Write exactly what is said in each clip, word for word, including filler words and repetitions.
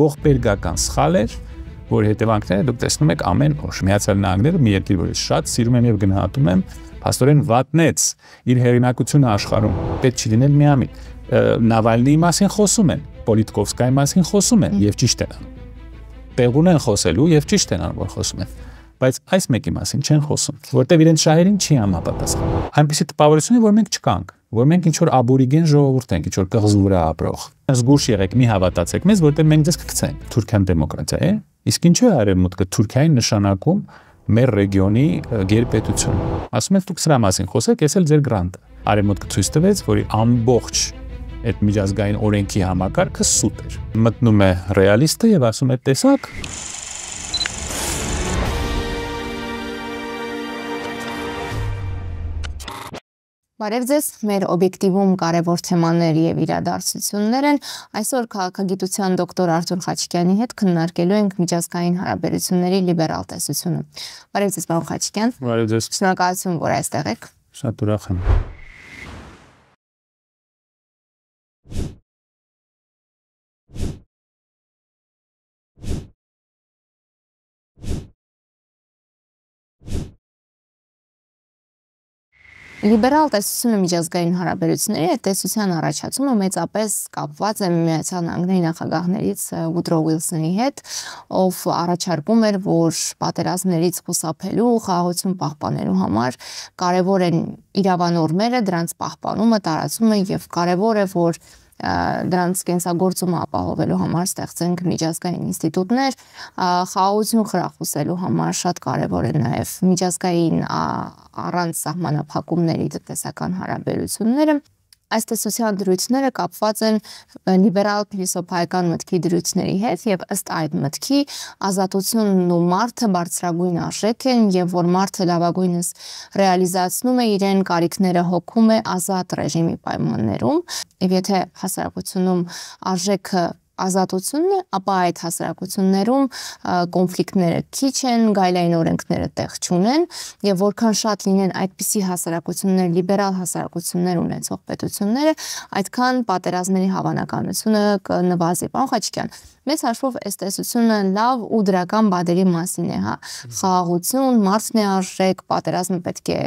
ողբերգական սխալ էր, որ հետևանքները դուք տեսնում եք ամեն օր։ Միացյալ Նահանգները, մի երկիր, որ ես շատ սիրում եմ եւ գնահատում եմ, փաստորեն վատնեց իր հերինակությունը աշխարհում։ Պետք չի լինել միամիտ։ Նավալնիի մասին խոսում են, Պոլիտկովսկայի մասին խոսում են եւ ճիշտ են։ Տեղուն են խոսելու եւ ճիշտ են որ խոսում են։ Բայց այս մեկի մասին չեն խոսում, որտեղ իրենց շահերին չի համապատասխանում։ Այնպիսի տպավորություն է, որ մենք չկանք, որ մենք ինչ-որ աբորիգեն ժողովուրդ ենք, ինչ-որ կղզու վրա ապրող։ Զգուշ եղեք, մի հավատացեք մեզ, որտեղ մենք ձեզ կգցենք։ Թուրքիան դեմոկրատիա է, իսկ ինչու է արևմուտքը Թուրքիային նշանակում մեր ռեգիոնի գերպետություն։ Ասում են դուք սրա մասին խոսեք, ես էլ ձեր գրանտը։ Արևմուտքը ցույց տվեց, որ ամբողջ այդ միջազգային օրենքի համակարգը սուտ էր։ Մտնում է ռեալիստը եւ ասում է տեսակ Բարև ձեզ, մեր օբյեկտիվում կարևոր թեմաներ եւ իրադարձություններ են։ Այսօր քաղաքագիտության դոկտոր Արթուր Խաչիկյանի հետ քննարկելու ենք միջազգային հարաբերությունների լիբերալ տեսությունը։ Բարև ձեզ, պարոն Խաչիկյան։ Բարև ձեզ։ Շնորհակալություն, որ այստեղ եք։ Շատ ուրախ եմ։ Լիբերալ տեսությունը միջազգային հարաբերությունների հետ տեսության առաջացումը մեծապես կապված է Միացյալ Նահանգների նախագահներից Woodrow Wilson-ի հետ, ով առաջարկում էր, որ պատերազմներից խուսափելու, խաղաղություն պահպանելու համար կարևոր են իրավանորմերը, դրանց պահպանումը, տարածումը եւ կարևոր է, որ դրանց կենսագործումը ապահովելու համար ստեղծենք միջազգային ինստիտուտներ, խաղաղություն խրախուսելու համար շատ կարևոր է նաև միջազգային առանց սահմանափակումների տնտեսական հարաբերությունները։ Այս տեսության դրույթները կապված են լիբերալ փիլիսոփայական մտքի դրույթների հետ եւ ըստ այդ մտքի ազատությունն ու մարդը բարձրագույն արժեք են եւ որ մարդը լավագույնս ռեալիզացնում է իրեն կարիքները հոգում է ազատ ռեժիմի պայմաններում եւ եթե հասարակությունում արժեքը ազատությունն է, ապա այդ հասարակություններում կոնֆլիկտները քիչ են, գայլային օրենքները տեղ չունեն եւ որքան շատ լինեն այդպիսի հասարակություններ, լիբերալ հասարակություններ ունեցող պետությունները, այդքան պատերազմների հավանականությունը կնվազի։ Պարոն Խաչիկյան, մեծ հաշվով այս տեսությունը լավ ու դրական բաների մասին է, հա։ Խաղաղություն, մարդն է արժեք, պատերազմը պետք է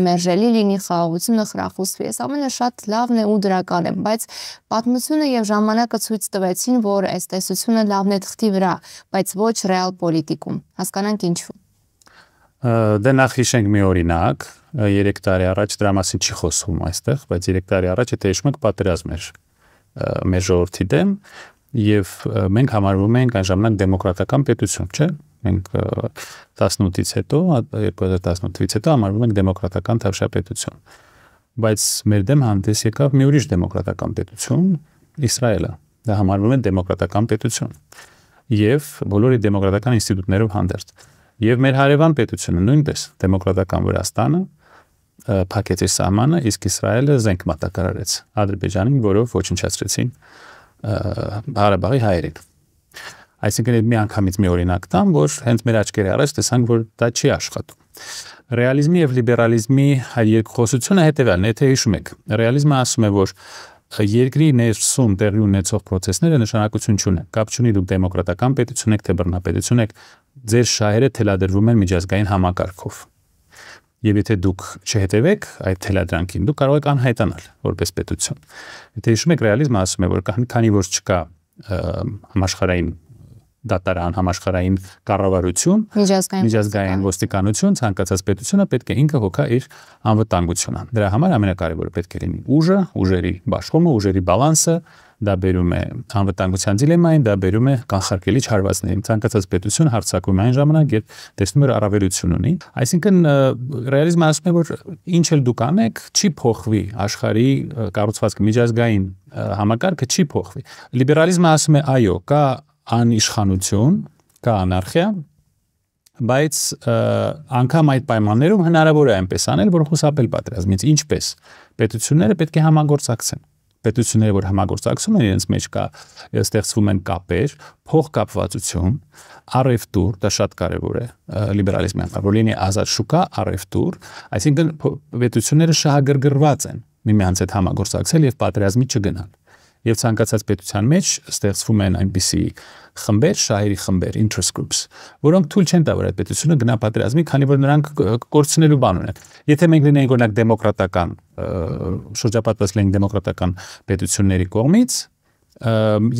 մերժելի լինի, խաղաղությունը խրախուսվի։ Այս ամենը շատ լավն է ու դրական է, բայց պատմությունը եւ ժամանակը ցույց տվեցին, որ այս տեսությունը լավն է թղթի վրա, բայց ոչ ռեալ պոլիտիկում։ Հասկանանք ինչու։ Դե նախ հիշենք մի օրինակ, երեք տարի առաջ, դրա մասին չի խոսվում այստեղ, բայց երեք տարի առաջ եթե հիշում եք պատերազմ էր մեր ժողովրդի դեմ, եւ մենք համարվում ենք այն ժամանակ դեմոկրատական պետություն, չէ՞։ Մենք տասնութից հետո, երկու հազար տասնութից հետո համարվում ենք դեմոկրատական թավշապետություն։ Բայց մեր դեմ հանդես եկավ մի ուրիշ դեմոկրատական պետություն, Իսրայելը։ Դա համարվում է դեմոկրատական պետություն եւ բոլորի դեմոկրատական ինստիտուտներով հանդերձ։ Եվ մեր հարևան պետությունը նույնպես դեմոկրատական Վրաստանը փակեց իր սահմանը, իսկ Իսրայելը զենք մատակարարեց Ադրբեջանին, որով ոչնչացրեցին Ղարաբաղի հայերին։ Այսինքն մի անգամից մի օրինակ տամ, որ հենց մեր աչքերի առաջ տեսանք, որ դա չի աշխատում։ Ռեալիզմի եւ լիբերալիզմի երկխոսությունը հետեւյալն է, եթե հիշում եք։ Ռեալիզմը ասում է, որ երկրի ներսում տեղի ունեցող process-ները նշանակություն չունեն։ Կապ չունի դուք դեմոկրատական պետություն եք, թե բռնապետություն եք, ձեր շահերը թելադրվում են միջազգային համակարգով։ Եվ եթե դուք չհետևեք այդ թելադրանքին, դուք կարող եք անհայտանալ որպես պետություն։ Եթե հիշում եք, ռեալիզմը ասում է, որ քանի որ չկա համաշխարհային դատարան, համաշխարհային կառավարություն, միջազգային ոստիկանություն, ցանկացած պետությունը պետք է ինքը հոգա իր անվտանգությունը։ Դրա համար ամենակարևորը պետք է լինի ուժը, ուժերի բաշխումը, ուժերի բալանսը, դա բերում է անվտանգության դիլեմային, դա բերում է կանխարգելիչ հարվածներին։ Ցանկացած պետություն հարձակվում է այն ժամանակ, երբ տեսնում է առավելություն ունի։ Այսինքն ռեալիզմը ասում է, որ ինչ էլ դուք անեք, չի փոխվի աշխարհի կառուցվածքը, միջազգային համակարգը չի փոխվի։ Լիբերալիզմը ասում է, այո, կա անիշխանություն, կա անարխիա, բայց անգամ այդ պայմաններում հնարավոր է այնպես անել, որ խուսափել պատերազմից։ Ինչպես պետությունները պետք է համագործակցեն։ Պետությունները, որ համագործակցում են, իրենց մեջ կա ստեղծվում են կապեր, փոխկապվածություն, առևտուր, դա շատ կարևոր է լիբերալիզմի համար, որ լինի ազատ շուկա, առևտուր, այսինքն պետությունները շահագրգռված են միմյանց հետ համագործակցել եւ պատերազմի չգնալ։ Եվ ցանկացած պետության մեջ ստեղ ստեղծվում են այնպիսի խմբեր, շահերի խմբեր, interest groups, որոնք թույլ չեն տա, որ այդ պետությունը գնա պատերազմի, քանի որ նրանք կորցնելու բան ունեն։ Եթե մենք լինենք օրինակ դեմոկրատական, շրջապատված լինենք դեմոկրատական պետությունների կողմից,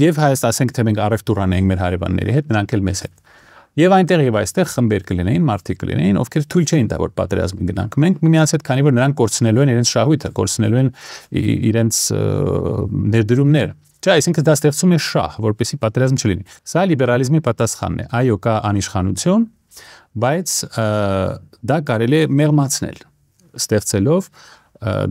եւ Հայաստան, ասենք թե մենք առևտուրան ենք մեր հարևանների հետ, նրանք էլ մեզ հետ։ Եվ այնտեղ եւ այստեղ խմբեր կլինեին, մարդիկ կլինեին, ովքեր թույլ չէին տա, որ պատերազմին գնանք։ Մենք միմյանց հետ, քանի որ նրանք կորցնելու են իրենց շահույթը, կորցնելու են իրենց ներդրումները։ Չէ, այսինքն դա ստեղծում է շահ, որպեսզի պատերազմ չլինի։ Սա լիբերալիզմի պատասխանն է։ Այո, կա անիշխանություն, բայց դա կարելի է մեղմացնել, ստեղծելով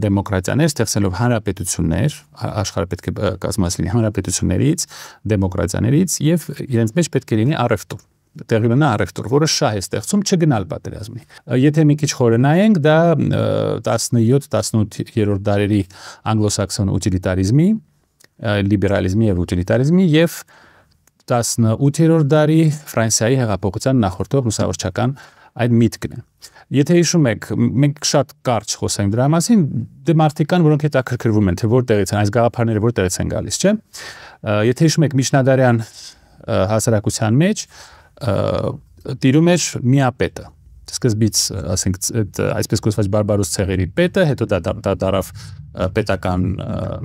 դեմոկրատիաներ, ստեղծելով հանրապետություններ, աշխարհը պետք է կազմված լինի հանրապետություններից, դեմոկրատիաներից եւ իրենց մեջ պետք է լինի առևտուր։ Տեղի ունենա առևտուր, որը շահ է ստեղծում չգնալ պատերազմի։ Եթե մի քիչ խորենայենք, դա տասնյոթ տասնութերորդ դարերի անգլոսաքսոն ուտիլիտարիզմի, լիբերալիզմի եւ ուտիլիտարիզմի եւ տասնութերորդ դարի Ֆրանսիայի հեղափոխության նախորդող լուսավորչական այդ միտքն է։ Եթե հիշում եք, մենք շատ կարճ խոսենք դրա մասին, դե մարդիկ կան, որոնք հետաքրքրվում են, թե որտեղից են այս գաղափարները, որտեղից են գալիս, չէ՞։ Եթե հիշում եք, միջնադարյան հասարակության մեջ տիրում էր միապետը, սկզբից այսպես կոչված բարբարոս ցեղերի պետը, հետո դա դարավ պետական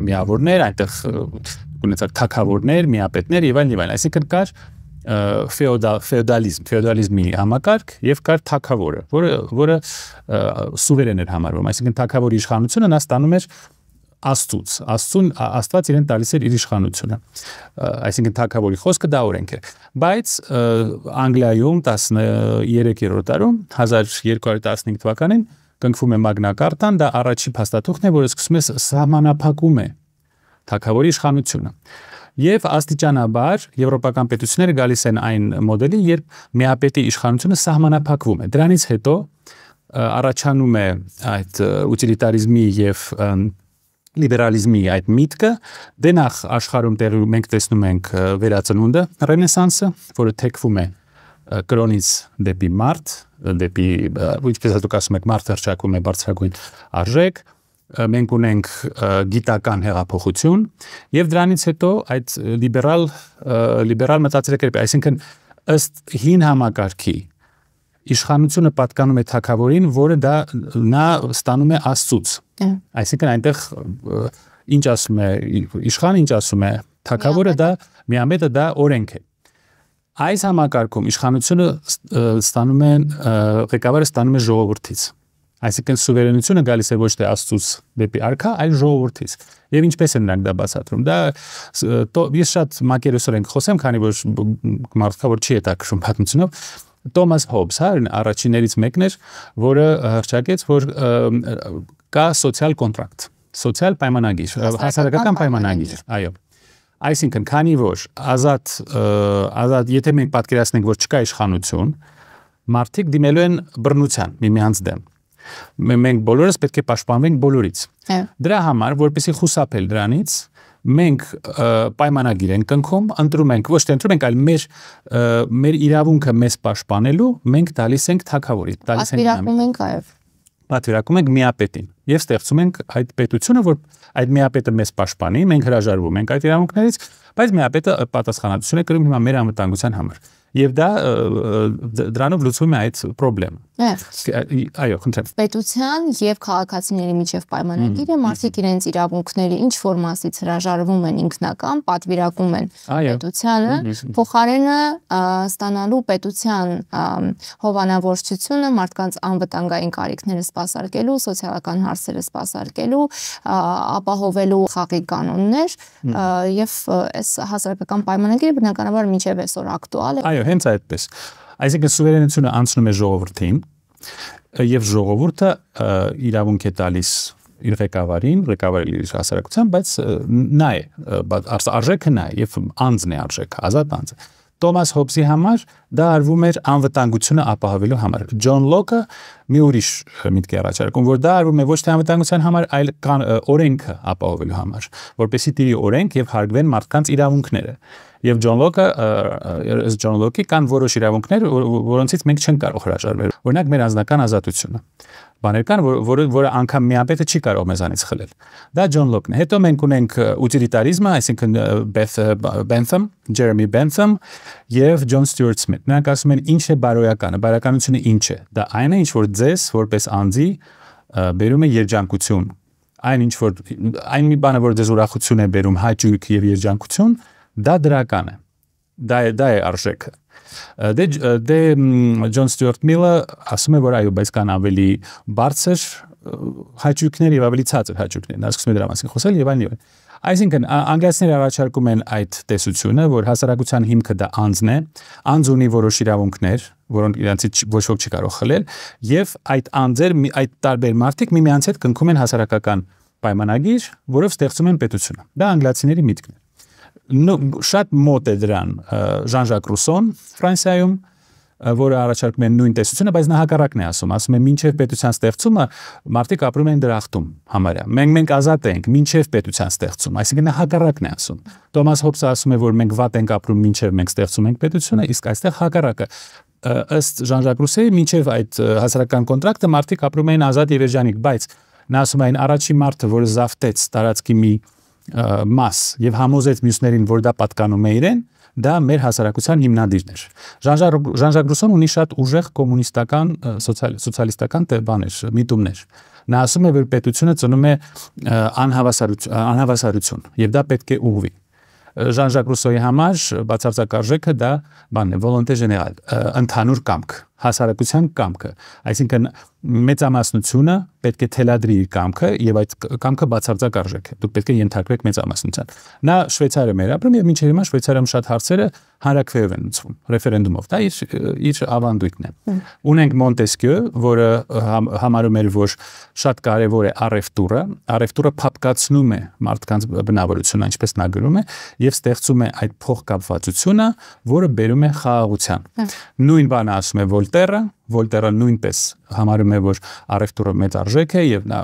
միավորներ, այնտեղ ունեցան թագավորներ, միապետներ եւ այլն եւ այլն։ Այսինքն կար ֆեոդալիզմ, ֆեոդալիզմի համակարգ եւ կար թագավորը, որը սուվերեն էր համարվում, այսինքն թագավորի իշխանությունը նա ստանում էր Աստուց, Աստուն, Աստված իրեն տալիս էր իր իշխանությունը։ Այսինքն թագավորի խոսքը դա օրենք է։ Բայց Անգլիայում տասներկերորդ դարում հազար երկու հարյուր տասնհինգ թվականին կնքվում է Մագնա Կարտան, դա առաջին փաստաթուղթն է, որը սկսում է սահմանափակում է թագավորի իշխանությունը։ Եվ աստիճանաբար եվրոպական պետությունները գալիս են այն մոդելի, երբ միապետի իշխանությունը սահմանափակվում է։ Դրանից հետո առաջանում է այդ ուտիլիտարիզմի եւ լիբերալիզմի այդ միտքը, դե նախ աշխարհում տեղի մենք տեսնում ենք վերածնունդը, ռենեսանսը, որը թեքվում է կրոնից դեպի մարդ, դեպի, ինչպես դուք ասում եք, մարդը հռչակվում է բարձրագույն արժեք, մենք ունենք գիտական հեղափոխություն, եւ դրանից հետո այդ լիբերալ լիբերալ մտածելակերպը, այսինքն ըստ հին համակարգի իշխանությունը պատկանում է թագավորին, որը դա նա ստանում է Աստծուց։ Այսինքն այնտեղ ինչ ասում է իշխանը, ինչ ասում է թագավորը, դա միամետը, դա օրենք է։ Այս համակարգում իշխանությունը ստանում է, ղեկավարը ստանում է ժողովրդից։ Այսինքն սուվերենությունը գալիս է ոչ թե Աստծուց դեպի արքա, այլ ժողովրդից։ Եվ ինչպես են նրանք դա բացատրում։ Դա ես շատ մակերեսոր ենք խոսեմ, քանի որ մարդկա որ չի հետաքրքրվում պատմությունով, Թոմաս Հոբս, առաջիններից մեկն էր, որը հռչակեց, որ կա սոցիալ կոնտրակտ, սոցիալ պայմանագիր, հասարակական պայմանագիր, այո։ Այսինքն, քանի որ ազատ, եթե մենք պատկերացնենք, որ չկա իշխանություն, մարդիկ դիմելու են բռնության միմյանց դեմ։ Մենք բոլորս պետք է պաշտպանվենք բոլորից։ Դրա համար, որպեսզի խուսափել դրանից, մենք պայմանագիր ենք կնքում, ընտրում ենք, ոչ թե ընտրում ենք, այլ մեր մեր իրավունքը մեզ պաշտպանելու, մենք տալիս ենք թագավորին, տալիս ենք միապետին։ Պատվիրակում ենք այո։ Պատվիրակում ենք միապետին եւ ստեղծում ենք այդ պետությունը, որ այդ միապետը մեզ պաշտպանի, մենք հրաժարվում ենք այդ իրավունքներից, բայց միապետը պատասխանատվություն է կրում հիմա մեր անվտանգության համար։ Եվ դա դրանով լուծվում է այդ խնդրը։ Այո, խնդրեմ։ Պետության եւ քաղաքացիների միջև պայմանագիրը մարդիկ իրենց իրավունքների ինչ որ մասից հրաժարվում են ինքնական, պատվիրակում են պետությանը, փոխարենը ստանալու պետության հովանավորչությունը մարդկանց անվտանգային կարիքները սպասարկելու, սոցիալական հարցերը սպասարկելու, ապահովելու խաղի կանոններ եւ այս հասարակական պայմանագիրը բնականաբար մինչեւ այսօր ակտուալ է։ Այո, հենց այդպես։ Այսինքն սուվերենությունը անցնում է ժողովրդին եւ ժողովուրդը իրավունք է տալիս իր ղեկավարին, ղեկավարել իր հասարակության, բայց նա է, արժեքը նա է եւ անձն է արժեքը, ազատ անձը։ Թոմաս Հոբսի համար դա արվում էր անվտանգությունը ապահովելու համար։ Ջոն Լոքը մի ուրիշ միտք է առաջարկում, որ դա արվում է ոչ թե անվտանգության համար, այլ օրենքը ապահովելու համար, որպեսզի տիրի օրենք եւ հարգվեն մարդկանց իրավունքները։ Եվ Ջոն Լոքը, այս Ջոն Լոքի կան որոշ իրավունքներ, որոնցից մենք չենք կարող հրաժարվել։ Օրինակ մեր անձնական ազատությունը։ Բաներ կան, որը անգամ միապետը չի կարող մեզանից խլել։ Դա Ջոն Լոքն է։ Հետո մենք ունենք ուտիլիտարիզմը, այսինքն Բենթամ, Ջերեմի Բենթամ և Ջոն Ստյուարտ Միլ։ Նրանք ասում են, ինչ է բարոյականը, բարոյականությունը ինչ է։ Դա այն է, ինչ որ ձեզ որպես անձի բերում է երջանկություն, այն ինչ որ այն մի բանը, որ ձեզ ուրախություն է բերում, հաճույք և երջանկություն, դա դրական է, դա է արժեքը։ Դե Ջոն Ստյուարտ Միլը ասում է, որ այո, բայց կան ավելի բարձր հաճույքներ և ավելի ցածր հաճույքներ, նա սկսում է դրա մասին խոսել և այլն։ Այսինքն անգլիացիները առաջարկում են այդ տեսությունը, որ հասարակության հիմքը դա անձն է, անձ ունի որոշ իրավունքներ, որոնք իրենցից ոչ ոք չի կարող խլել, և այդ անձեր, այդ տարբեր մարդիկ միմյանց հետ կնքում են հասարակական պայմանագիր, որով ստեղծում են պետությունը։ Դա անգլիացիների միտքն է։ Շատ մոտ է դրան Ժան-Ժակ Ռուսոն Ֆրանսիայում, որը առաջարկում են նույն տեսությունը, բայց նա հակառակն է ասում, ասում է մինչև պետության ստեղծումը մարդիկ ապրում են դրախտում համարյա, մենք ազատ ենք մինչև պետության ստեղծում, այսինքն նա հակառակն է ասում։ Թոմաս Հոբսը ասում է, որ մենք վատ ենք ապրում մինչև մենք ստեղծում ենք պետությունը, իսկ այստեղ հակառակը։ Ըստ Ժան-Ժակ Ռուսոյի մինչև այդ հասարակական կոնտրակտը մարդիկ ապրում էին ազատ և երջանիկ, բայց նա ասում է այն առաջին մարդը, որը զավթեց տարածքի մի մաս և համոզեց մյուսներին, որ դա պատկանում է իրեն, դա մեր հասարակության հիմնադիրն էր։ Ժան-Ժակ Ռուսոն ունի շատ ուժեղ կոմունիստական, սոցիալիստական բաներ, միտումներ։ Նա ասում է, որ պետությունը ծնում է անհավասարություն, և դա պետք է ուղղվի։ Ժան-Ժակ Ռուսոյի համար բացարձակ արժեքը դա բանն է, վոլոնտե ժեներալ, ընդհանուր կամք, հասարակության կամքը, այսինքն մեծամասնությունը պետք է թելադրի իր կամքը և այդ կամքը բացարձակ արժեք է, դուք պետք է ենթարկվեք մեծամասնության։ Նա Շվեյցարիայում էր ապրում և մինչև հիմա Շվեյցարիայում շատ հարցերը հանրաքվեով են լուծվում, ռեֆերենդումով, դա իր ավանդույթն է։ Ունենք Մոնտեսկյու, որը համարում էր, որ շատ կարևոր է առևտուրը, առևտուրը փափկացնում է մարդկանց բնավորությունը, ինչպես նա գրում է, և ստեղծում է այդ փոխկապվածությունը, որը բերում է խաղաղության։ Նույն բանը ասում է Վոլտերը, Վոլտերը նույնպես համարում է, որ առևտուրը մեծ արժեք է և նա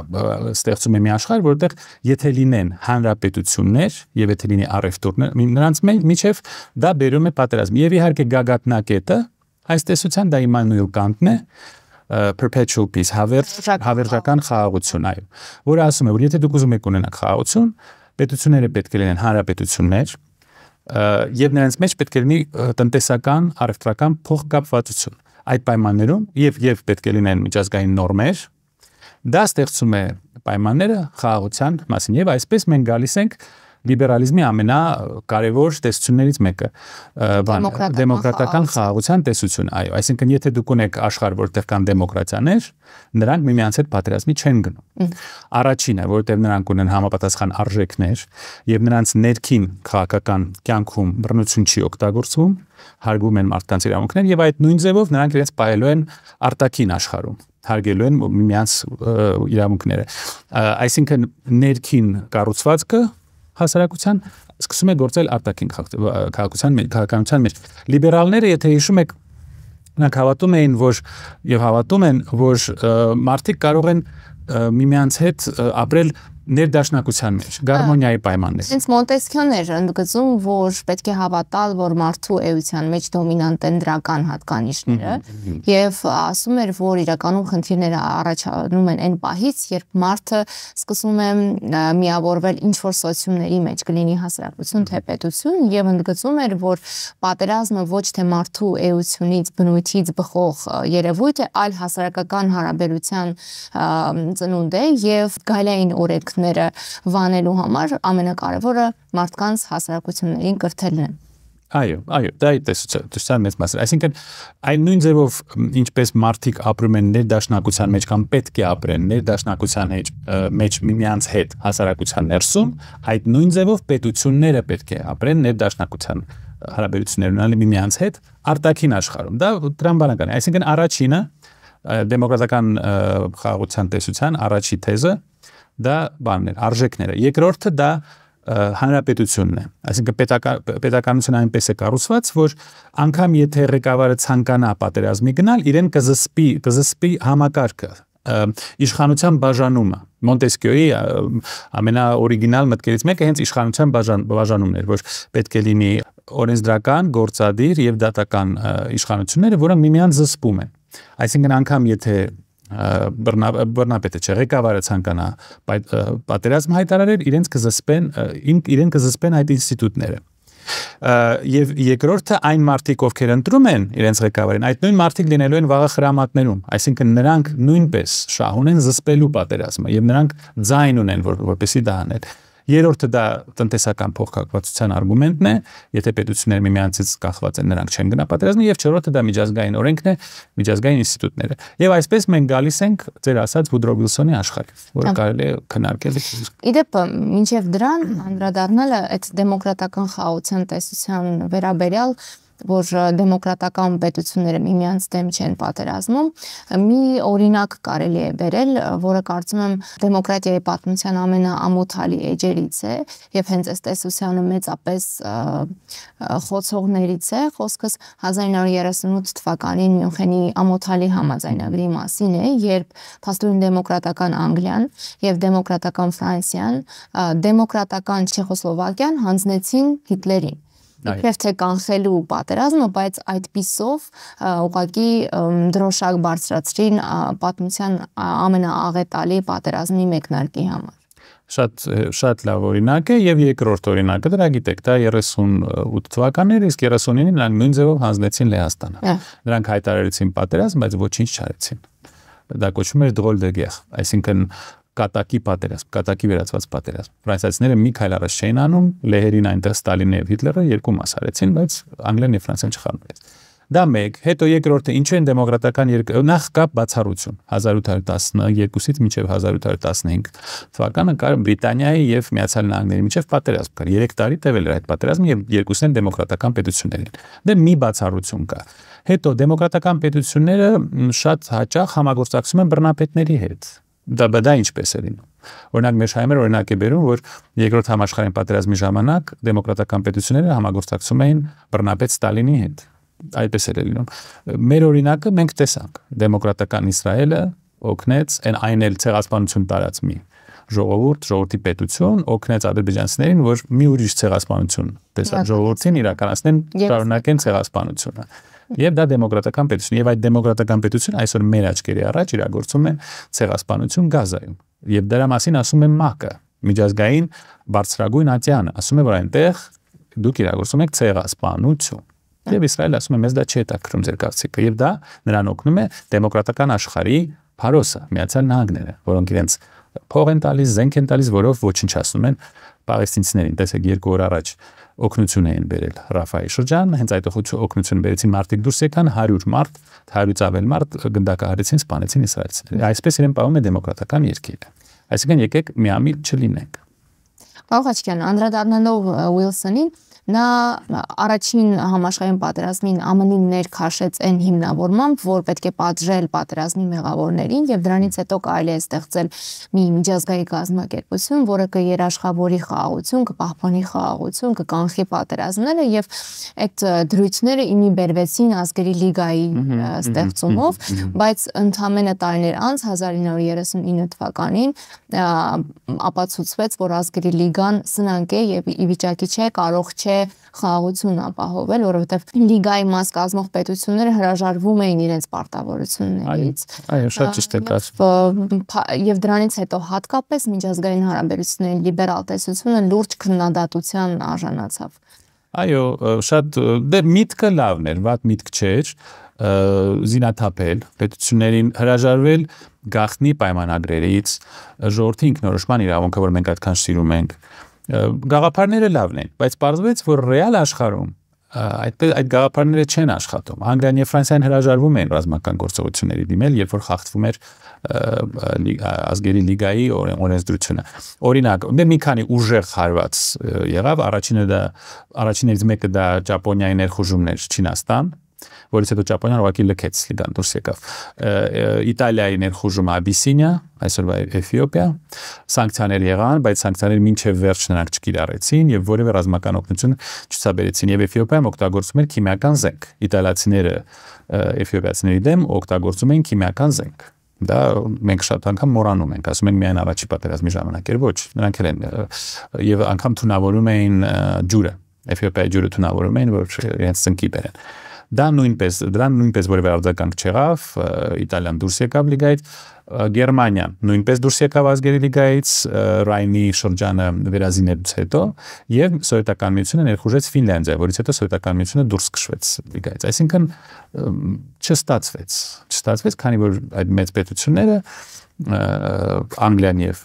ստեղծում է մի աշխարհ, որտեղ եթե լինեն հանրապետություններ և եթե լինի առևտուրներ, նրանց միջև դա բերում է պատերազմ։ Եվ իհարկե գագաթնակետը, այս տեսության դա իմանուիլ կանտն է, perpetual peace, հավերժական խաղաղություն, այո, որը ասում է, որ եթե դուք ուզում եք ունենաք խաղաղություն, պետությունները պետք է լինեն հանրապետություններ և նրանց մեջ պետք է լինի տնտեսական, առևտրական փոխկապվածություն։ Այդ պայմաններում և պետք է լինեն միջազգային նորմեր, դա ստեղծում է պայմանները խաղաղության մասին և այսպես մենք գալիս ենք լիբերալիզմի ամենակարևոր տեսություններից մեկը, դեմոկրատական խաղաղության տեսություն, այո, այսինքն եթե դուք ունեք աշխարհ, որտեղ կան դեմոկրատիաներ, նրանք միմյանց հետ պատերազմի չեն գնում։ Առաջինը, որտեղ նրանք ունեն համապատասխան արժեքներ և նրանց ներքին քաղաքական կյանքում բռնություն չի օգտագործվում, հարգվում են մարդկանց իրավունքներ և այդ նույն ձևով նրանք իրենց պահելու են արտաքին աշխարհում, հարգելու են միմյանց իրավունքները։ Այսինքն ներքին կառուցվածքը հասարակության սկսում է գործել արտաքին քաղաքականության մեջ։ Լիբերալները, եթե հիշում եք, նրանք հավատում էին և հավատում են, որ մարդիկ կարող են միմյանց հետ ապրել ներդաշնակության մեջ, գարմոնիայի պայմաններ։ Հենց Մոնտեսկյուն էր ընդգծում, որ պետք է հավատալ, որ մարդու էության մեջ դոմինանտ են դրական հատկանիշները և ասում էր, որ իրականում խնդիրները առաջանում են այն պահից, երբ մարդը սկսում է միավորվել ինչ-որ սոցիումների մեջ, կլինի հասարակություն թե պետություն և ընդգծում էր, որ պատերազմը ոչ թե մարդու էությունից, բնույթից բխող երևույթ է, այլ հասարակական հարաբերության ծնունդ է և գալային օրենքները վանելու համար ամենակարևորը մարդկանց հասարակություններին կրթելն է։ Այո, այո, դա է տեսության մեծ մասը։ Այսինքն այն նույն ձևով, ինչպես մարդիկ ապրում են ներդաշնակության մեջ կամ պետք է ապրեն ներդաշնակության մեջ միմյանց հետ հասարակության ներսում, այդ նույն ձևով պետությունները պետք է ապրեն ներդաշնակության հարաբերություններ ունենալու միմյանց հետ արտաքին աշխարհում։ Դա տրամաբանական է։ Այսինքն առաջինը դեմոկրատական խաղաղության տեսության առաջի թեզը դա բանն էր, արժեքները։ Երկրորդը դա հանրապետությունն է, այսինքն պետականություն այնպես է կառուցված, որ անգամ եթե ղեկավարը ցանկանա պատերազմի գնալ, իրեն կզսպի համակարգը, իշխանության բաժանումը։ Մոնտեսկյուի ամենաօրիգինալ մտքերից մեկը հենց իշխանության բաժանումն էր, որ պետք է լինի օրենսդրական, գործադիր եւ դատական իշխանությունները, որոնք միմյանց զսպում են։ Այսինքն անգամ եթե բռնապետը չղեկավարը ցանկանա պատերազմ հայտարարել, իրենց կզսպեն, իրենք կզսպեն այդ ինստիտուտները։ Եվ երկրորդը այն մարդիկ, ովքեր ընտրում են իրենց ղեկավարին, այդ նույն մարդիկ լինելու են վաղը խրամատներում, այսինքն նրանք նույնպես շահուն են զսպելու պատերազմը եւ նրանք ձայն ունեն, որպեսզի դա անեն։ Երրորդը դա տնտեսական փոխկապակցության արգումենտն է, եթե պետությունները միմյանցից կախված են, նրանք չեն գնա պատերազմի, եւ չորրորդը դա միջազգային օրենքն է, միջազգային ինստիտուտները։ Եվ այսպես մենք գալիս ենք ձեր ասած Woodrow Wilson-ի աշխարհ, որը կարելի է քննարկել։ Իդեպ, մինչև դրան անդրադառնալը այդ դեմոկրատական խաղաղության տեսության վերաբերյալ, որ դեմոկրատական պետությունները միմյանց դեմ չեն պատերազմում, մի օրինակ կարելի է բերել, որը կարծում եմ դեմոկրատիայի պատմության ամենաամոթալի էջերից է եւ հենց այս տեսությանը մեծապես խոցողներից է, խոսքս հազար εννιακόσια երեսունութ թվականին Մյունխենի ամոթալի համաձայնագրի մասին է, երբ փաստորեն դեմոկրատական Անգլիան եւ դեմոկրատական Ֆրանսիան դեմոկրատական Չեխոսլովակիան հանձնեցին Հիտլերին։ Իբրև թե կանխելու պատերազմը, բայց այդպիսով ուղղակի դրոշակ բարձրացրին պատմության ամենաաղետալի պատերազմի մեկնարկի համար։ Շատ շատ լավ օրինակ է եւ երկրորդ օրինակը դրա գիտեք, դա երեսունութ թվականներ, իսկ երեսունինին նրանք նույն ձևով հանձնեցին Լեհաստանը։ Նրանք հայտարարեցին պատերազմ, բայց ոչինչ չարեցին։ Դա կոչվում էր դրոլ դե գեղ, այսինքն կատակի պատերազմ, կատակի վերածված պատերազմ։ Ֆրանսիացիները մի քայլ առաջ չէին անում, լեհերին այնտեղ Ստալինն եւ Հիտլերը երկու մաս արեցին, բայց Անգլիան եւ Ֆրանսիան չխառնվեց։ Դա մեկ, հետո երկրորդը ինչ են դեմոկրատական երկրներ, նախ կա բացառություն։ հազար ութ հարյուր տասնուեցից մինչեւ հազար ութ հարյուր տասնհինգ թվականը կար Բրիտանիայի եւ Միացյալ Նահանգների միջեւ պատերազմ կար։ երեք տարի տևել էր այդ պատերազմը եւ երկուսն դեմոկրատական պետություններ էին։ Դե մի բացառություն կա։ Հետո դեմոկրատական պետությունները շատ հաճախ համագործակցում են բռնապետների հետ։ Դա բդա ինչպես է լինում։ Օրինակ Մեշհայմերը օրինակ է բերում, որ երկրորդ համաշխարհային պատերազմի ժամանակ դեմոկրատական պետությունները համագործակցում էին բռնապետ Ստալինի հետ։ Այդպես էր լինում։ Մեր օրինակը մենք տեսանք։ Դեմոկրատական Իսրայելը օգնեց, այն էլ ցեղասպանություն տարած մի ժողովուրդ, ժողովրդի պետություն, օգնեց ադրբեջանցիներին, որ մի ուրիշ ցեղասպանություն տեսած ժողովրդին իրականացնեն, շարունակեն ցեղասպանությունը։ Եվ դա դեմոկրատական պետություն, եւ այդ դեմոկրատական պետությունը այսօր մեր աչքերի առաջ իրագործում է ցեղասպանություն Գազայում։ Եվ դրա մասին ասում է ՄԱԿ-ը, միջազգային բարձրագույն ատյան, ասում է, որ այնտեղ դուք իրագործում եք ցեղասպանություն։ Եվ Իսրայելը ասում է, մեզ դա չի հետաքրքրում ձեր կարծիքը, եւ դա նրան օգնում է դեմոկրատական աշխարհի փարոսը, Միացյալ Նահանգները, որոնք իրենց փող են տալիս, զենք են տալիս, որով ոչնչացնում են պաղեստինցիներին, տեսեք երկու օր առաջ օգնություն էին բերել Ռաֆայի շրջան, հենց այդ օգնությունը բերեցին մարդիկ դուրս եկան, հարյուր մարդ, հարյուր ավել մարդ գնդակահարեցին, սպանեցին իսրայելցիները։ Այսպես իրեն պահում է դեմոկրատական երկիրը։ Այսինքն եկեք միամիտ չլինենք։ Պարոն Խաչիկյան, անդրադառնալով Ուիլսոնին, նա առաջին համաշխարհային պատերազմին ԱՄՆ-ի ներքաշեց այն հիմնավորմամբ, որ պետք է պատժել պատերազմի մեղավորներին եւ դրանից հետո կարելի է ստեղծել մի միջազգային կազմակերպություն, որը կերաշխավորի խաղաղություն, կպահպանի խաղաղություն, կկանխի պատերազմները եւ այդ դրույթները իմի բերվեցին ազգերի լիգայի ստեղծումով, բայց ընդամենը տարիներ անց հազար εννιακόσια երեսունինը թվականին ապացուցվեց, որ ազգերի լիգան սնանկ է եւ ի վիճակի չէ, կարող չէ խաղաղություն ապահովել, որովհետև լիգայի մաս կազմող պետությունները հրաժարվում էին իրենց պարտավորություններից։ Այո, շատ ճիշտ է ասում։ Եվ դրանից հետո հատկապես միջազգային հարաբերությունների լիբերալ տեսությունը լուրջ քննադատության արժանացավ։ Այո, շատ դե միտքը լավն էր, վատ միտք չէր, զինաթափել, պետություններին հրաժարվել գաղտնի պայմանագրերից, ժողովրդի ինքնորոշման իրավունքը, որ մենք այդքան սիրում ենք։ Գաղափարները լավն են, բայց պարզվեց, որ ռեալ աշխարհում այդ գաղափարները չեն աշխատում։ Անգլիան եւ Ֆրանսիան հրաժարվում են ռազմական գործողությունների դիմել, երբ որ խախտվում էր ազգերի լիգայի օրենսդրությունը։ Օրինակ, մի քանի ուժեղ հարված եղավ, առաջինը դա առաջիններից մեկը դա Ճապոնիայի ներխուժումն էր Չինաստան, որից հետո Ճապոնիան ուղղակի լքեց լիգան, դուրս եկավ։ Իտալիայի ներխուժումը Աբիսինիա, այսօրվա Էթիոպիա, սանկցիաներ եղան, բայց սանկցիաները մինչև վերջ նրանք չկիրառեցին եւ որևէ ռազմական օգնություն չցուցաբերեցին։ Եվ Էթիոպիայում օգտագործում էր քիմիական զենք։ Իտալացիները Էթիոպիացիների դեմ օգտագործում էին քիմիական զենք։ Դա մենք շատ անգամ մոռանում ենք, ասում ենք միայն առաջին պատերազմի ժամանակ էր, ոչ, նրանք էլ են եւ անգամ թունավորում էին ջուրը, Ethiopia gyűlöletünnel való reményből szönkiberén. Da nunpes, da nunpes vorbeau de Kankcheraf, Italian Dursieka obligait, Germania nunpes Dursieka vasgeriligaits, Raini Shorjana Verazinets heto, եւ սովետական միությունը ներխուժեց Ֆինլանդիա, որից հետո սովետական միությունը դուրս քշվեց լիգայից։ Այսինքն չստացվեց, չստացվեց, քանի որ այդ մեծ պետությունները Անգլիան եւ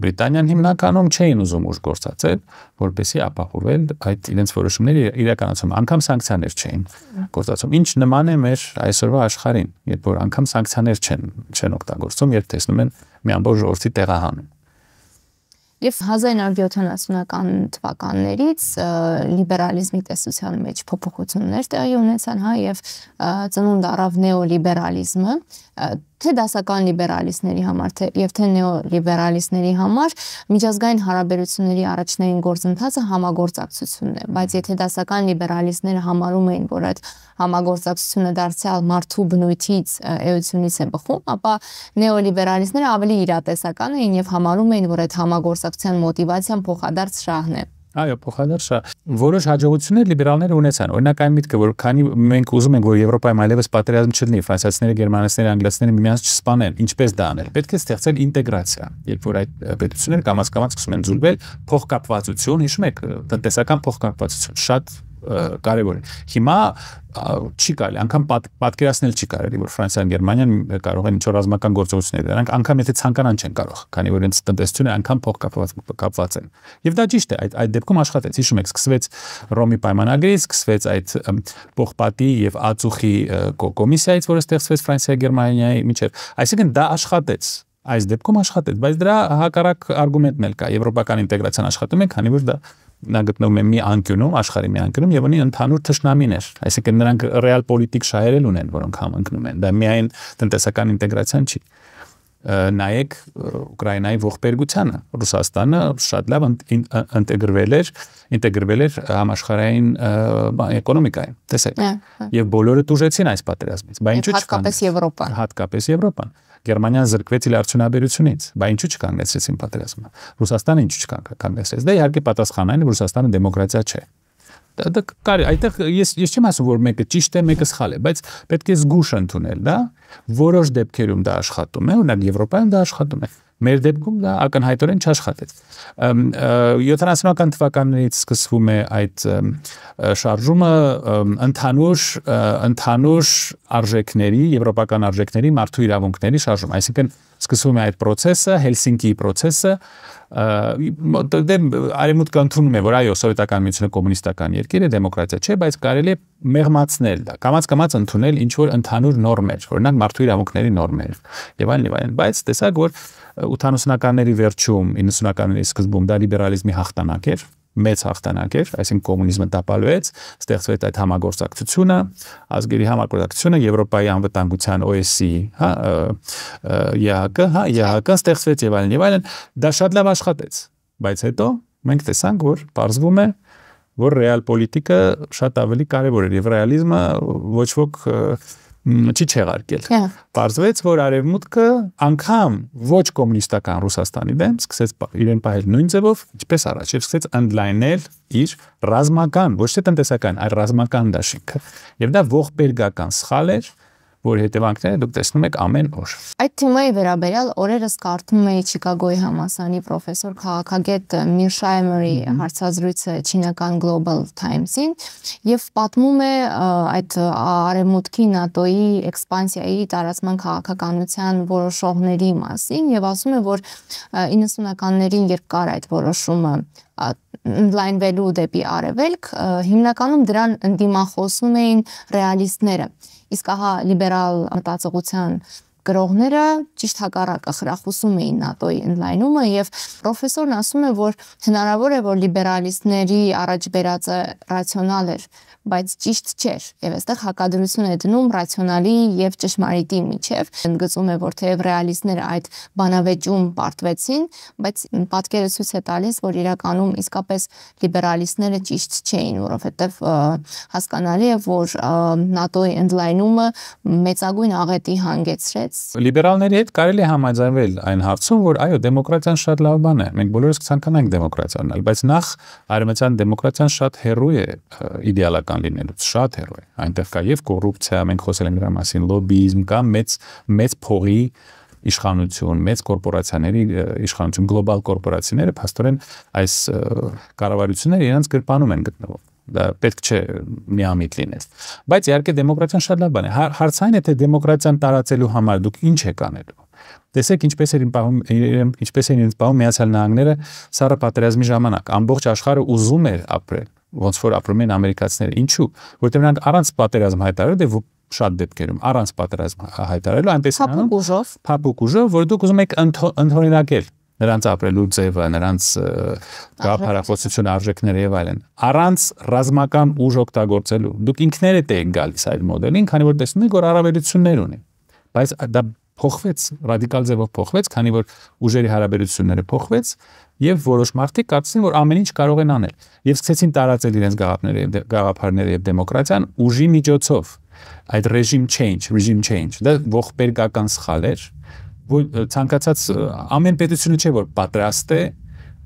Բրիտանիան հիմնականում չէին ուզում ուժ գործածել, որպեսզի ապահովել այդ իրենց որոշումների իրականացումը, անգամ սանկցիաներ չէին գործածում։ Ինչ նման է մեր այսօրվա աշխարհին, երբ որ անգամ սանկցիաներ չեն չեն օգտագործում, երբ տեսնում են մի ամբողջ ժողովրդի տեղահանում։ Եվ հազար ինը հարյուր յոթանասունական թվականներից լիբերալիզմի տեսության մեջ փոփոխություններ տեղի ունեցան, հա, եւ ծնունդ առավ նեոլիբերալիզմը, թե դասական լիբերալիստների համար, թե եւ թե նեոլիբերալիստների համար միջազգային հարաբերությունների առաջնային գործընթացը համագործակցությունն է, բայց եթե դասական լիբերալիստները համարում էին, որ այդ համագործակցությունը դարձյալ մարդու բնույթից, էությունից է բխում, ապա նեոլիբերալիստները ավելի իրատեսական էին եւ համարում էին, որ այդ համագործակցության մոտիվացիան փոխադարձ շահն է։ Այո, փոխադարձ շահ։ Որոշ հաջողություններ լիբերալները ունեցան։ Օրինակ այն միտքը, որ քանի մենք ուզում ենք, որ Եվրոպայում այլևս պատերազմ չլինի, ֆրանսիացիները, գերմանացիները, անգլիացիները միմյանց չսպանեն, ինչպես դա անել։ Պետք է ստեղծել ինտեգրացիա, երբ որ այդ պետությունները կամաց կամաց սկսում են ձուլվել, փոխկապվածություն, հիշում եք, տնտեսական փոխկապվածություն, շատ կարևոր է։ Հիմա չի կարելի, անգամ պատկերացնել չի կարելի, որ Ֆրանսիան, Գերմանիան կարող են ինչ-որ ռազմական գործողություններ դրանք, անգամ եթե ցանկանան չեն կարող, քանի որ իրենց տնտեսությունը անգամ փոխկապված են։ Եվ դա ճիշտ է, այդ այդ դեպքում աշխատեց, հիշում եք, սկսվեց Ռոմի պայմանագրից, սկսվեց այդ Պողպատի եւ Ածուխի կոմիսիայից, որը ստեղծվեց Ֆրանսիայի, Գերմանիայի միջև։ Այսինքն դա աշխատեց, այս դեպքում աշխատեց, բայց դրա հակառակ արգումենտն էլ կա, եվրոպական ինտեգրացիան աշխատում է, քանի որ դա նա գտնվում է մի անկյունում, աշխարհի մի անկյունում եւ ունի ընդհանուր թշնամիներ, այսինքն նրանք ռեալ պոլիտիկ շահեր էլ ունեն, որոնք համընկնում են, դա միայն տնտեսական ինտեգրացիան չի։ Նայեք Ուկրաինայի ողբերգությանը, Ռուսաստանը շատ լավ ինտեգրվել էր, ինտեգրվել էր համաշխարհային էկոնոմիկային, տեսեք, եւ բոլորը տուժեցին այս պատերազմից, բայց ինչու՞ չկան, հատկապես Եվրոպան, հատկապես Եվրոպան։ Գերմանիան զրկվեց իր արդյունաբերությունից, բայց ինչու՞ չկանգնեցրեցին պատերազմը։ Ռուսաստանը ինչու՞ չկանգնեցրեց։ Դա իհարկե պատասխանն այն է, որ Ռուսաստանը դեմոկրատիա չէ։ Դա կարելի, այդտեղ ես ես չեմ ասում, որ մեկը ճիշտ է, մեկը սխալ է, բայց պետք է զգուշ ընդունել, դա որոշ դեպքերում դա աշխատում է, օրինակ Եվրոպայում դա աշխատում է։ Մեր դեպքում դա ակնհայտորեն չաշխատեց։ յոթանասունական թվականներից սկսվում է այդ շարժումը ընդհանուր ընդհանուր արժեքների, եվրոպական արժեքների, մարդու իրավունքների շարժում, այսինքն սկսվում է այդ procesը, Հելսինկիի procesը, արևմուտքը ընդունում է, որ այո, սովետական միությունը կոմունիստական երկիր է, դեմոկրատիա չէ, բայց կարելի է մեղմացնել դա, կամաց-կամաց ընդունել ինչ-որ ընդհանուր նորմեր, օրինակ մարդու իրավունքների նորմեր եւ այլն եւ այլն, բայց տեսակ, որ ութանասունականների վերջում, իննսունականների սկզբում դա լիբերալիզմի հաղթանակ էր, մեծ հաղթանակ էր, այսինքն կոմունիզմը տապալվեց, ստեղծվեց այդ համագործակցությունը, ազգերի համագործակցությունը, Եվրոպայի անվտանգության օ էս սի ի, հա, ԵԱՀԿ, հա, ԵԱՀԿ-ն ստեղծվեց եւ այլն եւ այլն, դա շատ լավ աշխատեց, բայց հետո մենք տեսանք, որ պարզվում է, որ ռեալ պոլիտիկը շատ ավելի կարեւոր էր եւ ռեալիզմը ոչ ոք չի չեղարկել։ Պարզվեց, որ արևմուտքը անգամ ոչ կոմունիստական Ռուսաստանի դեմ սկսեց իրեն պահել նույն ձևով, ինչպես առաջ, եւ սկսեց ընդլայնել իր ռազմական, ոչ թե տնտեսական, այլ ռազմական դաշինքը։ Եվ դա ողբերգական սխալ էր, որ հետևանքները դուք տեսնում եք ամեն օր։ Այդ թեմայի վերաբերյալ օրերս կարդում էի Չիկագոյի համալսարանի պրոֆեսոր քաղաքագետ Միրշայմերի հարցազրույցը չինական Global Times-ին եւ պատմում է այդ արևմուտքի ՆԱՏՕ-ի էքսպանսիայի տարածման քաղաքականության որոշողների մասին եւ ասում է, որ իննսունականներին երբ կար այդ որոշումը ընդլայնվելու դեպի արևելք, հիմնականում դրան ընդդիմախոսում էին ռեալիստները։ Իսկ ահա լիբերալ մտածողության գրողները ճիշտ հակառակը խրախուսում էին ՆԱՏՕ-ի ընդլայնումը եւ պրոֆեսորն ասում է, որ հնարավոր է, որ լիբերալիստների առաջ բերածը ռացիոնալ էր, բայց ճիշտ չէր եւ այստեղ հակադրություն է դնում ռացիոնալի եւ ճշմարիտի միջև։ Ընդգծում է, որ թեև ռեալիստները այդ բանավեճում պարտվեցին, բայց պատկերը ցույց է տալիս, որ իրականում իսկապես լիբերալիստները ճիշտ չէին, որովհետեւ հասկանալի է, որ ՆԱՏՕ-ի ընդլայնումը մեծագույն աղետի հանգեցրեց։ Լիբերալների հետ կարելի է համաձայնվել այն հարցում, որ այո, դեմոկրատիան շատ լավ բան է։ Մենք բոլորս ցանկանանք դեմոկրատիան, բայց նախ արևմտյան դեմոկրատիան շատ հեռու է իդեալական լինելուց, շատ հեռու է։ Այնտեղ կա եւ կոռուպցիա, մենք խոսել ենք դրա մասին, լոբիզմ, կա մեծ մեծ փողի իշխանություն, մեծ կորպորացիաների իշխանություն, գլոբալ կորպորացիաները փաստորեն այս կառավարությունները իրենց գրպանում են գտնվում։ Դա պետք չէ միամիտ լինես։ Բայց իհարկե դեմոկրատիան շատ լավ բան է։ Հարցը այն է, թե դեմոկրատիան տարածելու համար դուք ինչ եք անելու։ Տեսեք ինչպես էին իրենց պահում Միացյալ Նահանգները սառը պատերազմի ժամանակ, ամբողջ աշխարհը ուզում էր ապրել, ոնց որ ապրում են ամերիկացիները, ինչու, որտեղ նրանք առանց պատերազմ հայտարարել, դե շատ դեպքերում առանց պատերազմ հայտարարելու այնպես հապուկ ուժով, հապուկ ուժով, որ դուք ուզում եք ընդհանրակել նրանց ապրելու ձևը, նրանց գաղափարախոսությունը, արժեքները եւ այլն, առանց ռազմական ուժ օգտագործելու։ Դուք ինքներդ եք գալիս այդ մոդելին, քանի որ տեսնում եք, որ առավելություններ ունի, բայց դա փոխվեց, ռադիկալ ձևով փոխվեց, քանի որ ուժերի հարաբերությունները փոխվեց եւ որոշ մարդիկ կարծեցին, որ ամեն ինչ կարող են անել եւ սկսեցին տարածել իրենց գաղափարները եւ գաղափարները եւ դեմոկրատիան ուժի միջոցով։ Այդ ռեժիմ change, regime change, դա ողբերգական սխալ էր, որ ցանկացած ամեն պետությունը չէ որ պատրաստ է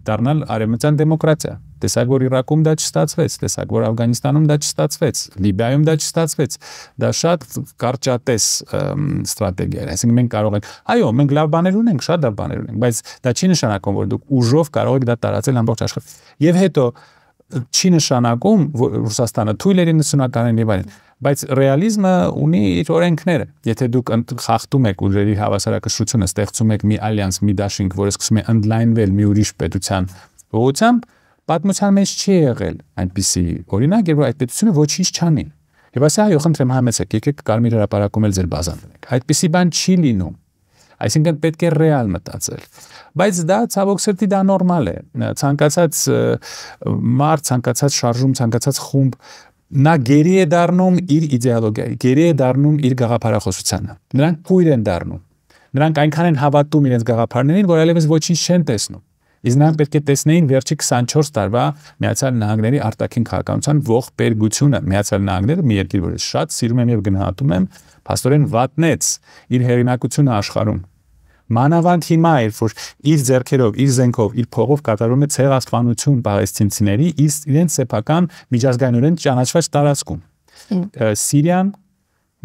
դառնալ արևմտյան դեմոկրատիա։ Տեսակ որ Իրաքում դա չստացվեց, տեսակ որ Աֆղանիստանում դա չստացվեց, Լիբիայում դա չստացվեց։ Դա շատ կարճատես ստրատեգիա է։ Այսինքն մենք կարող ենք, այո, մենք լավ բաներ ունենք, շատ լավ բաներ ունենք, բայց դա չի նշանակում, որ դուք ուժով կարող եք դա տարածել ամբողջ աշխարհ։ Եվ հետո չի նշանակում, որ Ռուսաստանը թույլ էր նվաճանին եւ այլն, բայց ռեալիզմը ունի իր օրենքները։ Եթե դուք խախտում եք ուժերի հավասարակշռությունը, ստեղծում եք մի ալյանս, մի դաշինք, որը սկսում է ընդլայնվել մի ուրիշ պետության ուղղությամբ, պատմության մեջ չի եղել այնպիսի օրինակ, երբ որ այդ պետությունը ոչինչ չանի։ Եվ ասա, այո, խնդրեմ համեցեք, եկեք Կարմիր հրապարակում էլ ձեր բազան դնեք։ Այդպիսի բան չի լինում։ Այսինքն պետք է ռեալ մտածել, բայց դա ցավոք սրտի դա նորմալ է, ցանկացած մարդ, ցանկացած շարժում, ցանկացած խումբ, նա գերի է դառնում իր իդեալոգիայի, գերի է դառնում իր գաղափարախոսությանը, նրանք քույր են դառնում, նրանք այնքան են հավատում իրենց գաղափարներին, որ այլևս ոչինչ չեն տեսնում, իսկ նրանք պետք է տեսնեին վերջի քսանչորս տարվա Միացյալ Նահանգների արտաքին քաղաքականության ողբերգությունը։ Միացյալ Նահանգները, մի երկիր, որ շատ սիրում եմ եւ գնահատում եմ, փաստորեն վատնեց իր հեղինակությունը աշխարհում։ Մանավանդ հիմա, երբ որ իր ձեռքերով, իր զենքով, իր փողով կատարում է ցեղասպանություն պաղեստինցիների իրենց սեփական միջազգայինորեն ճանաչված տարածքում։ Սիրիան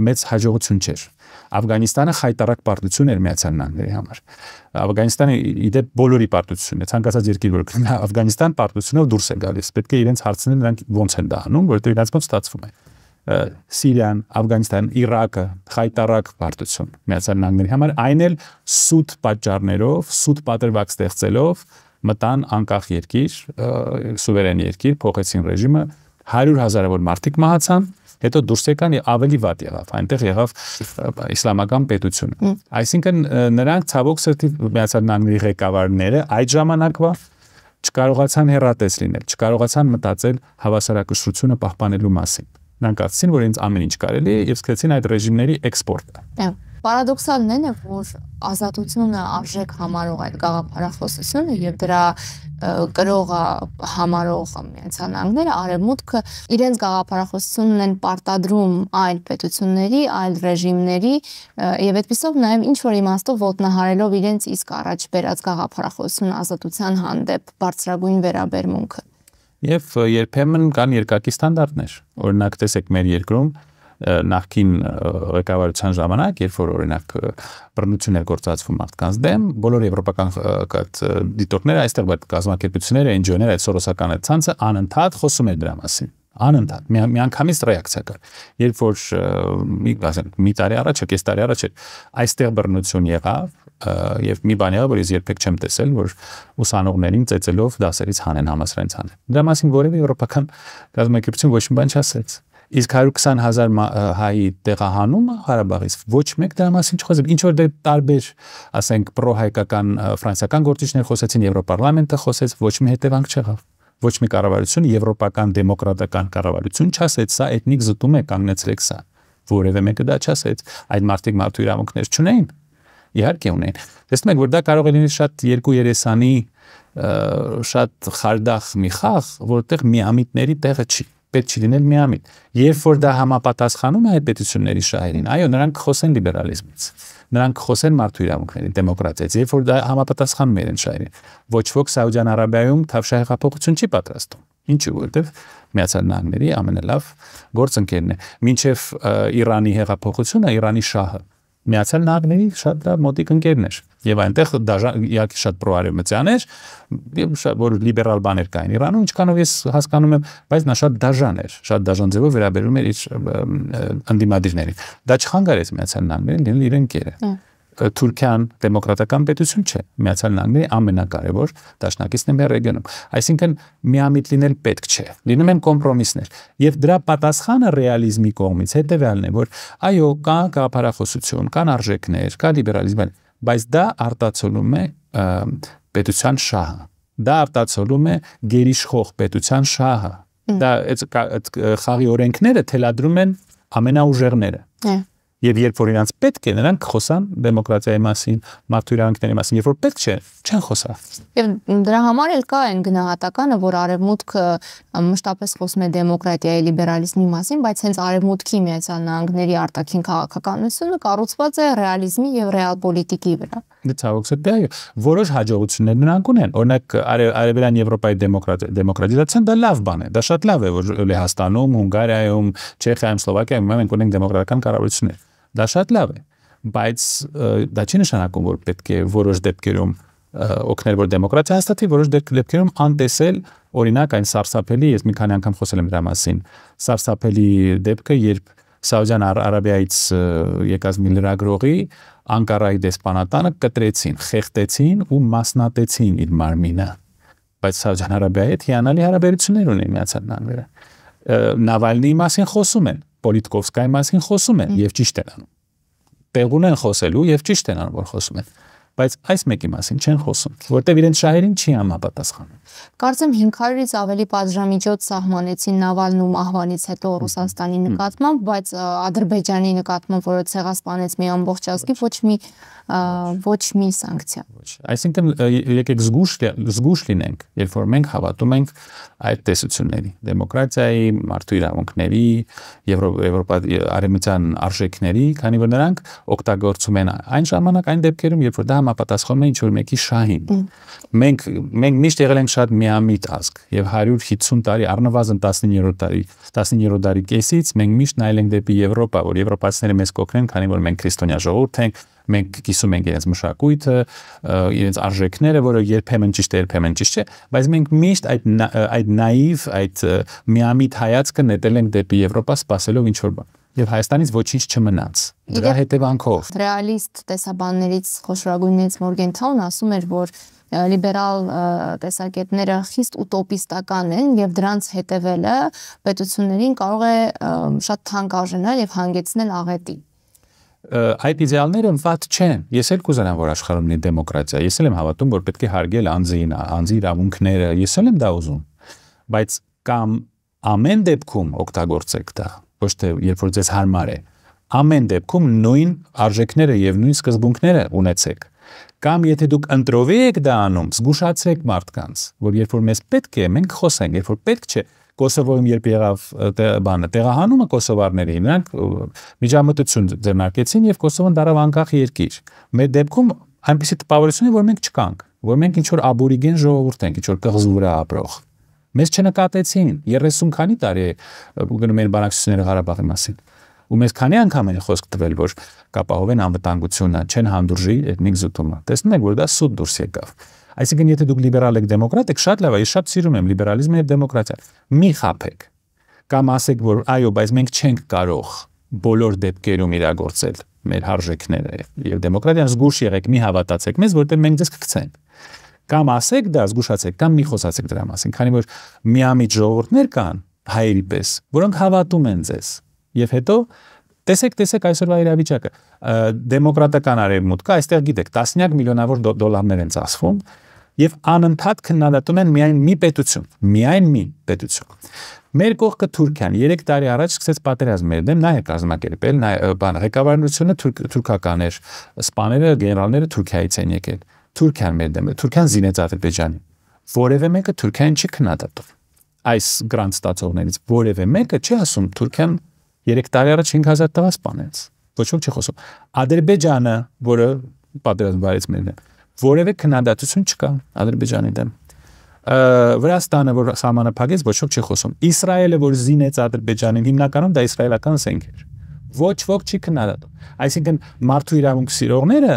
մեծ հաջողություն չէր։ Աֆղանիստանը խայտարակ պարտություն էր Միացյալ Նահանգների համար։ Աֆղանիստանը իդեպ բոլորի պարտությունն է, ցանկացած երկիր, որ գնա Աֆղանիստան պարտությունով դուրս է գալիս, պետք է իրենց հարցնել նրանք ոնց են դա անում, որտեղ իրենց ոնց ստացվում է։ Սիրիան, Աֆղանիստան, Իրաքը խայտարակ պարտություն Միացյալ Նահանգների համար, այն էլ սուտ պատճառներով, սուտ պատրվակ ստեղծելով մտան անկախ երկիր, սուվերեն երկիր, փոխեցին ռեժիմը, հարյուր հազարավոր մարդիկ մահացան, հետո դուրս եկան եւ ավելի վատ եղավ, այնտեղ եղավ իսլամական պետությունը։ Այսինքն նրանք ցավոք սրտի Միացյալ Նահանգների ղեկավարները այդ ժամանակվա չկարողացան հեռատես լինել, չկարողացան մտածել հավասարակշռությունը պահպանելու մասին։ Նրանք ասացին, որ ինձ ամեն ինչ կարելի է, եւ սկսեցին այդ ռեժիմների էքսպորտը։ Պարադոքսալն է, որ ազատությունը արժեք համարող այդ գաղափարախոսությունը եւ դրա կրողը համարող Միացյալ Նահանգները, Արևմուտքը իրենց գաղափարախոսությունն են պարտադրում այլ պետությունների, այլ ռեժիմների եւ այդպիսով նաեւ ինչ որ իմաստով ոտնահարելով իրենց իսկ առաջ բերած գաղափարախոսություն ազատության հանդեպ բարձրագույն վերաբերմունքը։ Եվ երբեմն կան երկակի ստանդարտներ։ Օրինակ, տեսեք մեր երկրում նախկին ղեկավարության ժամանակ, երբ որ օրինակ բռնություն էր գործածվում մարդկանց դեմ, բոլոր եվրոպական դիտորդները, այստեղ կազմակերպությունները, էն ջի օ-ները, այդ սորոսական այդ ցանցը անընդհատ խոսում էր դրա մասին։ Անընդհատ, միանգամից ռեակցիա կար։ Երբ որ մի տարի առաջ, կես տարի առաջ էր, այստեղ բռնություն եղավ, եւ մի բան եղավ, որ ես երբեք չեմ տեսել, որ ուսանողներին ծեծելով դասերից հանեն, համասարից հանեն։ Դրա մասին որևէ եվրոպական կազմակերպություն ոչ մի բան չասեց։ Իսկ հարյուր քսան հազար հայի տեղահանումը Ղարաբաղից ոչ մեկ դրա մասին չխոսեց։ Ինչ որ դե տարբեր, ասենք, պրոհայկական ֆրանսիական գործիչներ խոսեցին, Եվրոպարլամենտը խոսեց, ոչ մի հետևանք չեղավ։ ոչ մի կառավարություն, եվրոպական դեմոկրատական կառավարություն չասեց, սա էթնիկ զտում է, կանգնեցրեք սա, որևէ մեկը դա չասեց, այդ մարդիկ մարդու իրավունքներ չունեն, իհարկե ունեն, տեսնում եք, որ դա կարող է լինել շատ երկու երեսանի շատ խարդախ մի խաղ, որտեղ միամիտների տեղը չի, պետք չի լինել միամիտ, երբ որ դա համապատասխանում է այդ պետությունների շահերին, այո, նրանք խոսեն լիբերալիզմից, նրանք խոսեն մարդու իրավունքներին, դեմոկրատիայից, երբ որ դա համապատասխանում է իրենց շահերին, ոչ ոք Սաուդյան Արաբիայում թավշյա հեղափոխություն չի պատրաստում, ինչու, որտեղ Միացյալ Նահանգների ամենալավ գործընկերն է, մինչև Իրանի հեղափոխությունը, Իրանի շահը Միացյալ Նահանգների շատ մոտիկ ընկերն էր և այնտեղ շատ պրոարևմտյան էր, որ լիբերալ բաներ կային Իրանում, ինչքանով ես հասկանում եմ, բայց նա շատ դաժան էր, շատ դաժան ձևով վերաբերում էր իր ընդդիմադիրներին։ Դա չխանգարեց Միացյալ Նահանգներին լինել իր ընկերը։ Թուրքիան դեմոկրատական պետություն չէ, Միացյալ Նահանգների ամենակարևոր դաշնակիցն է մեր ռեգիոնում։ Այսինքն միամիտ լինել պետք չէ, լինում են կոմպրոմիսներ։ Եվ դրա պատասխանը ռեալիզմի կողմից հետևյալն է, որ այո, կա գաղափարախոսություն, կան արժեքներ, կա լիբերալիզմ, բայց դա արտացոլում է պետության շահը, դա արտացոլում է գերիշխող պետության շահը, դա այդ խաղի օրենքները թելադրում են ամենաուժեղները։ Եվ երբ որ իրանց պետք է, նրանք խոսան դեմոկրատիայի մասին, մարդու իրավունքների մասին, երբ որ պետք չէ, չեն խոսա։ Եվ դրա համար էլ կա այն գնահատականը, որ Արևմուտքը մշտապես խոսում է դեմոկրատիայի, լիբերալիզմի մասին, բայց հենց Արևմուտքի Միացյալ Նահանգների արտաքին քաղաքականությունը կառուցված է ռեալիզմի և ռեալպոլիտիկի վրա։ Որոշ հաջողություններ նրանք ունեն, օրինակ Արևելյան Եվրոպայի դեմոկրատիզացիան դա լավ բան է, դա շատ լավ է, որ Լեհաստանում, Հունգարիայում, Չեխիայում, Սլովակիայում մենք ունենք դեմոկրատական կառավարություններ, դա շատ լավ է, բայց դա չի նշանակում, որ պետք է որոշ դեպքերում օգնել, որ դեմոկրատիա հաստատվի, որոշ դեպքերում անտեսել, օրինակ այն սարսափելի, ես մի քանի անգամ խոսել եմ դրա մասին, սարսափելի դեպքը, երբ Սաուդյան Արաբիայից եկած մի լրագրողի Անկարայի դեսպանատանը կտրեցին, խեղտեցին ու մասնատեցին իր մարմինը, բայց Սաուդյան Արաբիայի հետ հիանալի հարաբերություններ ունեն Միացյալ Նահանգները։ Նավալնիի մասին խոսում են, Պոլիտկովսկայի մասին խոսում են և ճիշտ են անում, տեղ ունեն խոսելու և ճիշտ են անում, որ խոսում են, բայց այս մեկի մասին չեն խոսում, որտև իրենց շահերին չի համապատասխանում։ Կարծեմ հինգ հարյուրից ավելի պատժամիջոց սահմանեցին Նավալնու մահվանից հետո Ռուսաստանի նկատմամբ, բայց Ադրբեջանի նկատմամբ, որը ցեղասպանեց մի ամբողջ ազգի, ոչ մի սանկցիա։ Այսինքն եկեք զգուշ լինենք, երբ որ մենք հավատում ենք այդ տեսությունների, դեմոկրատիայի, մարդու իրավունքների, արևմտյան արժեքների, քանի որ նրանք օգտագործում են այն ժամանակ, այն դեպքերում, երբ որ դա համապատասխանում է ինչ-որ մեկի շահին։ Մենք միշտ եղել ենք շատ միամիտ ազգ և հարյուր հինգսուն տարի, առնվազն տասնիններորդ դարի կեսից մենք միշտ նայել ենք դեպի Եվրոպա, որ եվրոպացիները մեզ կօգնեն, քանի որ մենք քրիստոնյա ժողովուրդ ենք, մենք կիսում ենք իրենց մշակույթը, իրենց արժեքները, որը երբեմն ճիշտ է, երբեմն ճիշտ չէ, բայց մենք միշտ այդ նաիվ, այդ միամիտ հայացքը նետել ենք դեպի Եվրոպա, սպասելով ինչ-որ բան։ Եվ Հայաստանից ոչինչ չմնաց, դրա հետևանքով։ Ռեալիստ տեսաբաններից խոշորագույններից Մորգեն Թաուն ասում էր, որ լիբերալ տեսակետները խիստ ուտոպիստական են և դրանց հետևելը պետություններին կարող է շատ թանկ արժանալ և հանգեցնել աղետի։ Այդ իդեալները վատ չեն, ես էլ կուզենամ, որ աշխարհում լինի դեմոկրատիա, ես էլ եմ հավատում, որ պետք է հարգել անձին, անձի իրավունքները, ես էլ եմ դա ուզում, բայց կամ ամեն դեպքում օգտագործեք դա, ոչ թե երբ որ ձեզ հարմար է, ամեն դեպքում նույն արժեքները և նույն սկզբունքները ունեցեք, կամ եթե դուք ընտրովի եք դա անում, զգուշացրեք մարդկանց, որ երբ որ մեզ պետք է, մենք խոսենք, երբ որ պետք չէ, Կոսովոյում երբ եղավ բանը, տեղահանումը կոսովարների, նրանք միջամտություն ձեռնարկեցին և Կոսովոն դարավ անկախ երկիր։ Մեր դեպքում այնպիսի տպավորություն է, որ մենք չկանք, որ մենք ինչ-որ աբորիգեն ժողովուրդ ենք, ինչ-որ կղզու վրա ապրող։ Մեզ չնկատեցին, երեսուն քանի տարի գնում են բանակցությունները Ղարաբաղի մասին։ Ու մեզ քանի անգամ են խոսք տվել, որ կապահովեն անվտանգությունը, չեն հանդուրժի էթնիկ զտումը։ Տեսնում եք, որ դա սուտ դուրս եկավ։ Այսինքն, եթե դուք լիբերալ եք, դեմոկրատ եք, շատ լավ է, ես շատ սիրում եմ լիբերալիզմը և դեմոկրատիան։ Մի խաբեք, կամ ասեք, որ այո, բայց մենք չենք կարող բոլոր դեպքերում իրագործել մեր հարժեքները և դեմոկրատիան, զգուշ եղեք, մի հավատացեք մեզ, որտեղ մենք ձեզ կգցենք։ Կամ ասեք դա, զգուշացեք, կամ մի խոսացեք դրա մասին, քանի որ միամիտ ժողովուրդներ կան հայերի պես, որոնք հավատում են ձեզ և հետո տեսեք, տեսեք այսօրվա իրավիճակը, դեմոկրատական արևմուտքը, այստեղ գիտեք տասնյակ միլիոնավոր դոլարներ են ծախսվում և անընդհատ քննադատում են միայն մի պետություն, միայն մի պետություն։ Մեր կողքը Թուրքիան երեք տարի առաջ սկսեց պատերազմ մեր դեմ, նա է կազմակերպել, ղեկավարությունը թուրքական էր, սպաները, գեներալները Թուրքիայից են եկել։ Թուրքիան մեր դեմ է, Թուրքիան զինեց Ադրբեջանին։ Որևէ մեկը Թուրքիան չի քննադատում։ Այս գրանտ ստացողներից որևէ մեկը չի ասում Թուրքիան երեք տարի առաջ հինգ հազար տղա սպանեց։ Ոչ ոք չի խոսում։ Ադրբեջանը, որը պատերազմ վարեց մեր դեմ, որևէ քննադատություն չկա Ադրբեջանի դեմ։ Վրաստանը, որ սահմանափակեց, ոչ ոք չի խոսում։ Իսրայելը, որ զինեց Ադրբեջանին, հիմնականում դա իսրայելական զենք էր։ Ոչ ոք չի քննադատում։ Այսինքն մարդու իրավունք սիրողները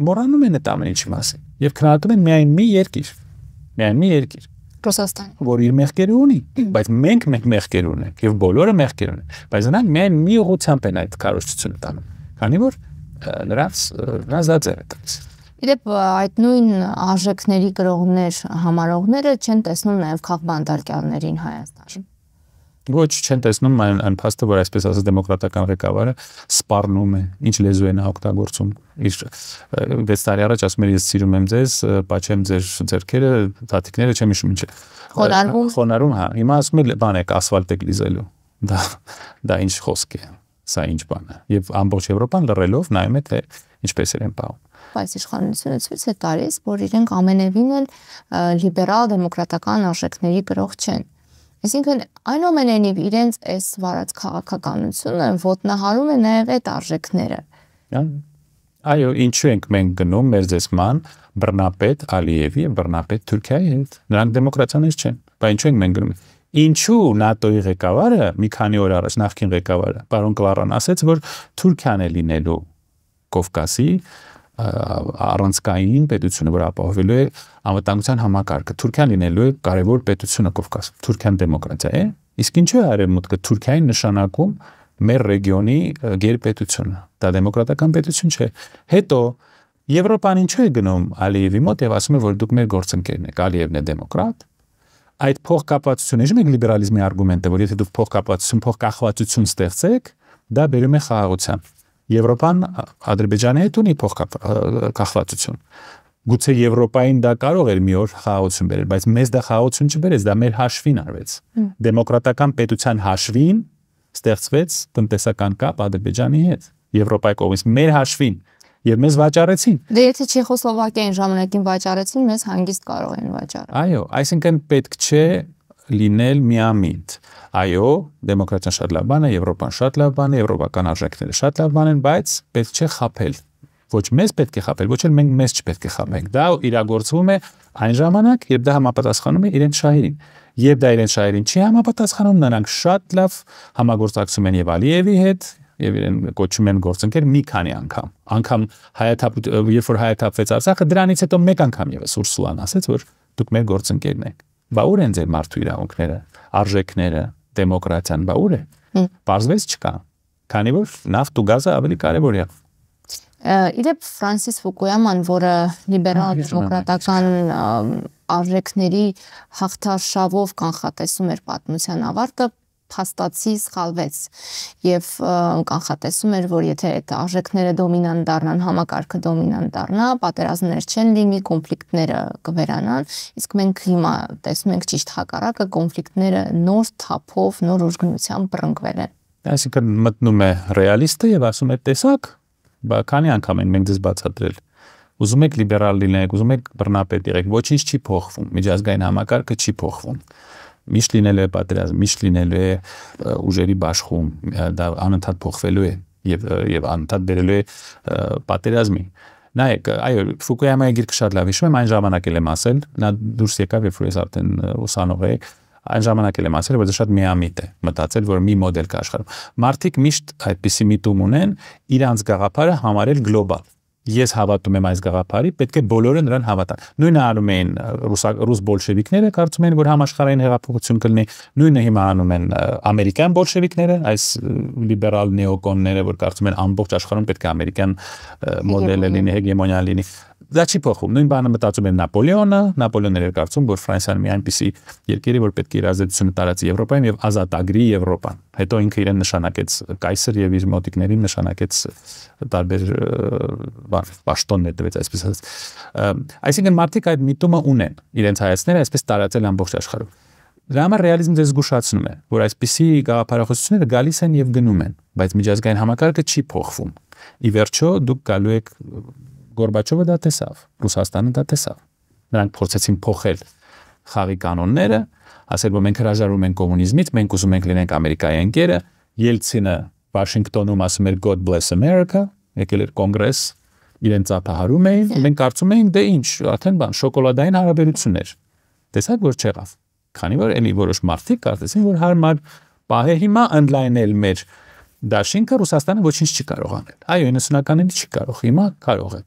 մոռանում են այդ ամեն ինչի մասին եւ քննադատում են միայն մի երկիր, միայն մի երկիր, Ռուսաստան, որ իր մեղքերը ունի, բայց մենք մենք մեղքեր ունենք եւ բոլորը մեղքեր ունեն, բայց նրանք միայն մի ուղղությամբ են այդ քարոզչությունը տանում, քանի որ նրանց դա ձեր է տալիս։ Իդեպ այդ նույն արժեքների գրողներ համարողները չեն տեսնում նաեւ քաղբանտարկյալներին Հայաստանում։ Ոչ, չեն տեսնում այն անփաստը, որ այսպես ասած դեմոկրատական ղեկավարը սպառնում է, ինչ լեզու է նա օգտագործում։ Իր վեց տարի առաջ ասում էր, ես սիրում եմ ձեզ, պաչեմ ձեր ձեռքերը, տատիկները, չեմ հիշում ինչ է։ Խոնարհվում։ Խոնարհվում, հա։ Հիմա ասում է, բան է, ասֆալտ եք լիզելու։ Դա դա ինչ խոսք է, սա ինչ բան է։ Եվ ամբողջ Եվրոպան լռելով նայում է, թե ինչպես են ապահում։ Բայց իշխանությունը ցույց է տալիս, որ իրենք ամենևին էլ լիբերալ դեմոկրատական արժեքների գրող չեն։ Այսինքն այնուամենայնիվ իրենց այս վարած քաղաքականությունը ոտնահարում է նաև այդ արժեքները։ Այո, ինչու ենք մենք գնում մեր ձեսման բռնապետ Ալիևի եւ բռնապետ Թուրքիայի հետ։ Նրանք դեմոկրատիաներ չեն։ Բայց ինչու ենք մենք գնում։ Ինչու ՆԱՏՕ-ի ղեկավարը մի քանի օր առաջ նախկին ղեկավարը պարոն Կլարան ասաց, որ Թուրքիան է լինելու Կովկասի առանցքային պետությունը, որ ապահովելու է անվտանգության համակարգը, Թուրքիան լինելու է կարևոր պետությունը Կովկասում, Թուրքիան դեմոկրատիա է, իսկ ինչու է արևմուտքը Թուրքիային նշանակում մեր ռեգիոնի գերպետությունը, դա դեմոկրատական պետություն չէ։ Հետո Եվրոպան ինչու է գնում Ալիևի մոտ եւ ասում է, որ դուք մեր գործընկերն եք, Ալիևն է դեմոկրատ։ Այդ փոխկապակցությունը, իհարկե լիբերալիզմի արգումենտը, որ եթե դուք փոխկապակցություն, փոխկախվածություն ստեղծեք, դա բերում է խաղաղության։ Եվրոպան Ադրբեջանի հետ ունի փոխկախվածություն։ Գուցե Եվրոպային դա կարող էր մի օր խաղաղություն բերել, բայց մեզ դա խաղաղություն չբերեց, դա մեր հաշվին արվեց։ Դեմոկրատական պետության հաշվին ստեղծվեց տնտեսական կապ Ադրբեջանի հետ, Եվրոպայի կողմից մեր հաշվին, եւ մեզ վաճառեցին։ Դե եթե Չեխոսլովակիային ժամանակին վաճառեցին, մեզ հանգիստ կարող են վաճառել։ Այո, այսինքն պետք չէ լինել միամիտ։ Այո, դեմոկրատիան շատ լավ բան է, Եվրոպան շատ լավ բան է, եվրոպական արժեքները շատ լավ բան են, բայց պետք չէ խաբել։ Ոչ մեզ պետք է խաբել, ոչ էլ մենք մեզ չպետք է խաբենք։ Դա իրագործվում է այն ժամանակ, երբ դա համապատասխանում է իրենց շահերին։ Երբ դա իրենց շահերին չի համապատասխանում, նրանք շատ լավ համագործակցում են եւ Ալիևի հետ, եւ իրեն կոչում են գործընկեր մի քանի անգամ։ Անգամ հայաթափ երբ որ հայաթափվեց Արցախը, դրանից հետո մեկ անգամ եւս Ուրսուլան ասեց, որ դուք մեր գործընկերն եք։ Բա ուր են ձեր մարդու իրավունքները, արժեքները, դեմոկրատիան, բա ուր է։ Պարզվեց չկա, քանի որ նավթ ու գազը ավելի կարևոր է։ Իդեպ Ֆրանսիս Ֆուկույաման, որը լիբերալ դեմոկրատական արժեքների հաղթարշավով կանխատեսում էր պատմության ավարտը, փաստացի սխալվեց եւ կանխատեսում էր, որ եթե այդ արժեքները դոմինանտ դառնան, համակարգը դոմինանտ դառնա, պատերազմներ չեն լինի, կոնֆլիկտները կվերանան, իսկ մենք հիմա տեսնում ենք ճիշտ հակառակը, կոնֆլիկտները նոր թափով, նոր ուժգնությամբ բռնկվել են։ Այսինքն մտնում է ռեալիստը եւ ասում է, տեսակ, բա քանի անգամ են մենք դες բացատրել։ Ուզում եք լիբերալ լինեք, ուզում եք բռնապետ եղեք, ոչինչ չի փոխվում, միջազգային համակարգը չի փոխվում։ Միշտ լինելու է պատերազմ, միշտ լինելու է ուժերի բաշխում, դա անընդհատ փոխվելու է եւ եւ անընդհատ բերելու է պատերազմի։ Նայեք, այո, Ֆուկույամայի գիրքը շատ լավ հիշում եմ, այն ժամանակ էլ եմ ասել, նա դուրս եկավ, երբ որ ես արդեն ուսանող էի, այն ժամանակ էլ եմ ասել, որ դա շատ միամիտ է, մտածել, որ մի մոդել կա աշխարհում։ Մարդիկ միշտ այդպիսի միտում ունեն իրանց գաղափարը համարել գլոբալ։ Ես հավատում եմ այս գաղափարի, պետք է բոլորը նրան հավատան։ Նույնը անում էին ռուս բոլշևիկները, կարծում են, որ համաշխարհային հեղափոխություն կլինի, նույնը հիմա անում են ամերիկյան բոլշևիկները, այս լիբերալ նեոկոնները, որ կարծում են ամբողջ աշխարհում պետք է ամերիկյան մոդելը լինի, հեգեմոնիան լինի։ Δατσίποχου. No είπα να μετάτσουμε Ναπολέωνα, Ναπολέον εργατσούν, μπορεί Φράνσα να μια άμπηση, γιατί μπορεί πετκυράζε τους μεταρράτσεις Ευρωπαίων, αζα τα γκρί η Ευρώπα. Հետώ είναι νεσανακέτς Κάισερ, ευήσουμε ότι κνερή νεσανακέτς τάρμπερ βαστόν έτβετς այսպես. Այսինքն մարդիկ այդ միտումը ունեն իրենց հայացները, այսպես տարածել ամբողջ աշխարհում. Դրա համար ռեալիզմը զգուշացնում է, որ այսպիսի գաղափարախոսությունները գալիս են եւ գնում են, բայց միջազգային համակարգը չի փոխվում. Ի վերջո, դուք գալու եք Գորբաչովը դա տեսավ, Ռուսաստանը դա տեսավ. Նրանք փորձեցին փոխել խաղի կանոնները, ասել, որ մենք հրաժարվում ենք կոմունիզմից, մենք ուզում ենք լինենք Ամերիկայի ընկերը. Ելցինը Վաշինգտոնում ասում էր God bless America, եկել էր Կոնգրես, իրեն ծափահարում էին, մենք կարծում էինք դե ինչ, արդեն բան, շոկոլադային հարաբերություններ. Տեսակ որ չեղավ. Քանի որ էլի որոշ մարդիկ կարծեցին, որ հարմար պահ է հիմա ընդլայնել մեր դաշինքը, Ռուսաստանը ոչինչ չի կարող անել. Այո, ενενήνականների չի կարող, հիմա կարող է.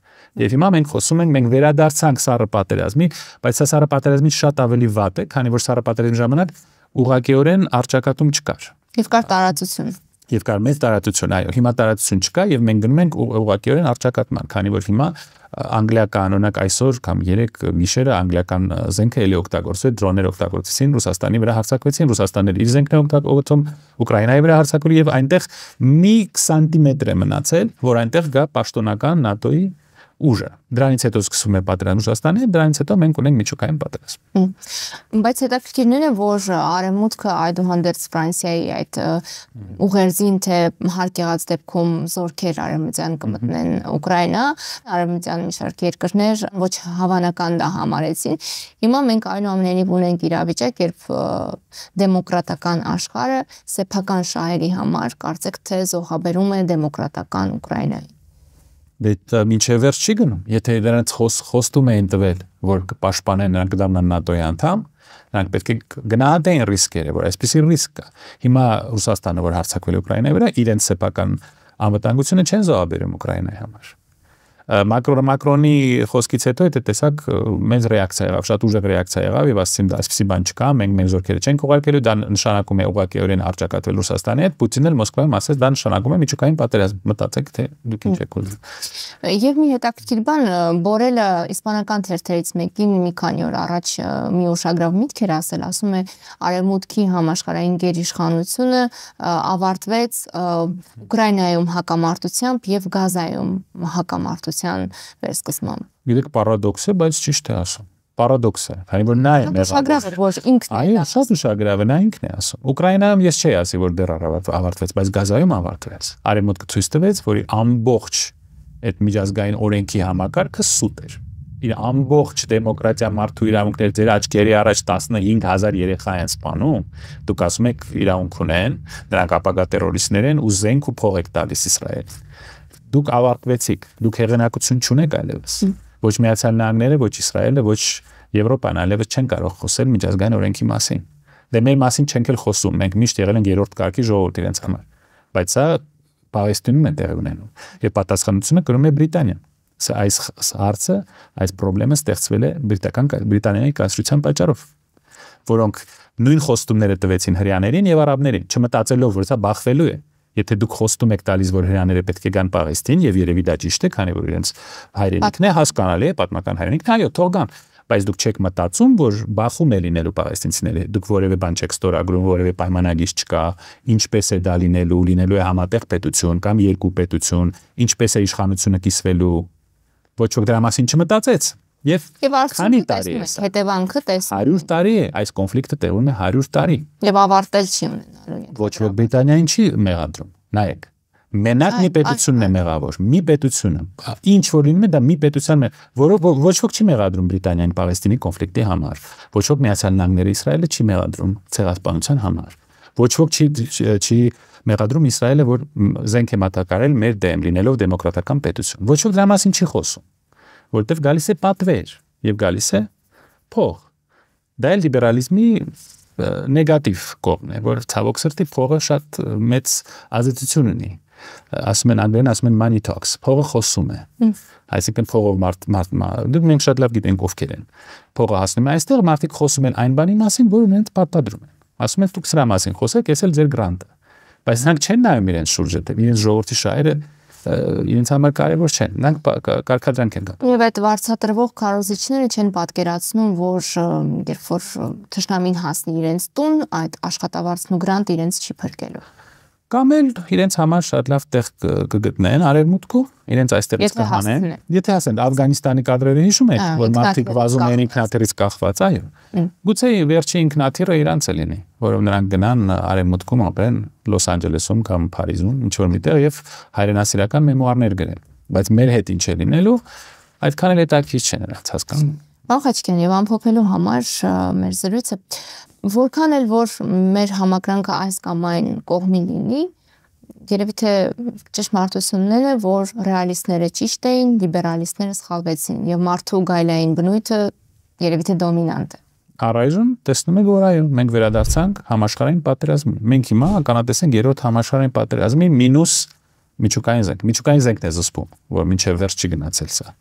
Եվ հիմա մենք խոսում ենք, մենք վերադարձանք սառը պատերազմի, բայց սա սառը պատերազմից շատ ավելի վատ է, քանի որ սառը պատերազմի ժամանակ ուղղակիորեն առճակատում չկար. Եվ կար տարածություն։ Եվ կար մեծ տարածություն, այո, հիմա տարածություն չկա և մենք գնում ենք ուղղակիորեն առճակատման, քանի որ հիմա անգլիական, օրինակ այսօր կամ երեք գիշերը անգլիական զենքը էլի օգտագործվել է, դրոներ օգտագործեցին, Ռուսաստանի վրա հարձակվեցին, Ռուսաստանը իր զենքն է օգտագործում Ուկրաինայի վրա հարձակվել և այնտեղ մի սանտիմետր է մնացել, որ այնտեղ գա պաշտոնական ՆԱՏՕ-ի ուժը. Դրանից հետո սկսվում է պատերազմ Ռուսաստանի, դրանից հետո մենք ունենք միջուկային պատերազմ։ Բայց հետաքրքիրն է, որ Արևմուտքը այդուհանդերձ Ֆրանսիայի այդ ուղերձին, թե հարկ եղած դեպքում զորքեր արևմտյան կմտնեն Ուկրաինա, արևմտյան մի շարք երկրներ ոչ հավանական դա համարեցին։ Հիմա մենք այնուամենայնիվ ունենք իրավիճակ, երբ դեմոկրատական աշխարհը սեփական շահերի համար կարծեք թե զոհաբերում է դեմոկրատական Ուկրաինային։ Դե մինչև վերջ չի գնում, եթե նրանց խոստում էին տվել, որ կպաշտպանեն, նրանք կդառնան ՆԱՏՕ-ի անդամ, նրանք պետք է գնահատեին ռիսկերը, որ այսպիսի ռիսկ կա։ Հիմա Ռուսաստանը, որ հարձակվել է Ուկրաինայի վրա, իրենց սեփական անվտանգությունը չեն զոհաբերում Ուկրաինայի համար։ Մակրոնի խոսքից հետո եթե տեսակ մեծ ռեակցիա եղավ, շատ ուժեղ ռեակցիա եղավ եւ ասեցին դա այսպիսի բան չկա, մենք մեր զորքերը չենք ուղարկելու, դա նշանակում է ուղղակիորեն առճակատվել Ռուսաստանի հետ, Պուտինն էլ Մոսկվայում ասաց, դա նշանակում է միջուկային պատերազմ, մտածեք թե դուք ինչ եք ուզում։ Եվ մի հետաքրքիր բան, Բորելը իսպանական թերթերից մեկին մի քանի օր առաջ մի ուշագրավ միտք էր ասել, ասում է Արևմուտքի համաշխարհային գերիշխանությունը ավարտվեց Ուկրաինայում հակամարտությամբ եւ Գազայում հակամարտությամբ վերսկսման։ Գիտեք, պարադոքս է, բայց ճիշտ է ասում։ Պարադոքս է, քանի որ նա է մեղադրվում։ Այո, շատ ուշագրավ է, նա ինքն է ասում։ Ուկրաինայում ես չէի ասի, որ դեռ ավարտվեց, բայց Գազայում ավարտվեց։ Արևմուտքը ցույց տվեց, որ ամբողջ այդ միջազգային օրենքի համակարգը սուտ էր։ Իր ամբողջ դեմոկրատիա, մարդու իրավունքներ, ձեր աչքերի առաջ տասնհինգ հազար երեխա են սպանում, դուք ասում եք իրավունք ունեն, նրանք ապագա տերորիստներ են ու զենք ու փող եք տալիս Իսրայել։ Դուք ավարտվեցիք, դուք հեղինակություն չունեք այլևս։ Ոչ Միացյալ Նահանգները, ոչ Իսրայելը, ոչ Եվրոպան այլևս չեն կարող խոսել միջազգային օրենքի մասին։ Դե մեր մասին չենք էլ խոսում, մենք միշտ եղել ենք երրորդ կարգի ժողովուրդ իրենց համար։ Բայց սա Պաղեստինում է տեղի ունենում, եւ պատասխանատվությունը կրում է Բրիտանիան։ Սա այս հարցը, այս խնդրը ստեղծվել է բրիտական Բրիտանիայի կայսրության պատճառով, որոնք նույն խոստումները տվեցին հрьяաներին եւ արաբներին, չմտածելով, որ սա բախվելու է։ Եթե դուք խոստում եք տալիս, որ հրեաները պետք է գան Պաղեստին, եւ երևի դա ճիշտ է, քանի որ իրենց հայրենիքն է, հասկանալի է, պատմական հայրենիքն է, այո, թող գան, բայց դուք չեք մտածում, որ բախում է լինելու պաղեստինցիների, դուք որևէ բան չեք ստորագրում, որևէ պայմանագիր չկա, ինչպես է դա լինելու, լինելու է համատեղ պետություն կամ երկու պետություն, ինչպես է իշխանությունը կիսվելու, ոչ ոք դրա մասին չմտածեց։ Եվ քանի տարի է սա։ Հետևանքը տեսնում եք։ հարյուր տարի է, այս կոնֆլիկտը տեղի ունի հարյուր տարի։ Եվ ավարտել չի ունենալու։ Ոչ ոք Բրիտանիային չի մեղադրում։ Նայեք, մենակ մի պետությունն է մեղավոր, մի պետությունը։ Ինչ որ լինում է, դա մի պետության մեջ, որով ոչ ոք չի մեղադրում Բրիտանիային Պաղեստինի կոնֆլիկտի համար։ Ոչ ոք Միացյալ Նահանգները Իսրայելը չի մեղադրում ցեղասպանության համար։ Ոչ ոք չի չի մեղադրում Իսրայելը, որ զենք է մատակարել մեր դեմ, լինելով դեմոկրատական պետություն։ Ոչ ոք դրա մասին չի խոսում։ Որտեվ գալիս է պատվեր և գալիս է փող։ Դա էլ լիբերալիզմի նեգատիվ կողմն է, որ ցավոք սրտի փողը շատ մեծ ազդեցություն ունի։ Ասում են անգլերեն, ասում են money talks, փողը խոսում է։ Այսինքն փողով մարդիկ, դուք մենք շատ լավ գիտենք ովքեր են։ Փողը հասնում է այստեղ, մարդիկ խոսում են այն բանի մասին, որ ունեն պարտադրում են։ Ասում են դուք սրա մասին խոսեք, ես էլ ձեր գրանտը։ Բայց նրանք չեն նայում իրենց շուրջը, թե իրենց ժողովրդի շահերը իրենց համար կարևոր չեն, նրանք կարգադրանք են գտնում։ Եվ այդ վարձատրվող քարոզիչները չեն պատկերացնում, որ երբ որ թշնամին հասնի իրենց տուն, այդ աշխատավարձն ու գրանտ իրենց չի փրկելու։ Կամ էլ իրենց համար շատ լավ տեղ կգտնեն արևմուտքում, իրենց այստեղից կհանեն։ Եթե ասեն Աֆղանիստանի կադրերը հիշում եք, որ մարդիկ վազում են ինքնաթիռից կախված, այո։ Գուցե վերջին ինքնաթիռը իրանց է լինի, որով նրանք գնան արևմուտքում ապրեն, Լոս Անջելեսում կամ Փարիզում, ինչ որ միտեղ եւ հայրենասիրական մեմուարներ գրեն։ Բայց մեր հետ ինչ է լինելու, այդքան էլ հետաքրքիր չէ նրանց հասկանում։ Պարոն Խաչիկյան, եւ ամփոփելու համար մեր զրույցը որքան էլ որ մեր համակրանքը այս կամ այն կողմի լինի, երևի թե ճշմարտությունն է, որ ռեալիստները ճիշտ էին, լիբերալիստները սխալվեցին եւ մարդու գայլային բնույթը երևի թե դոմինանտ է։ Առայժմ տեսնում եք, որ այո, մենք վերադարձանք համաշխարհային պատերազմին։ Մենք հիմա ականատեսենք երրորդ համաշխարհային պատերազմի մինուս միջուկային զենք, միջուկային զենքն է զսպում, որ մինչեւ վերջ չի գնացել սա։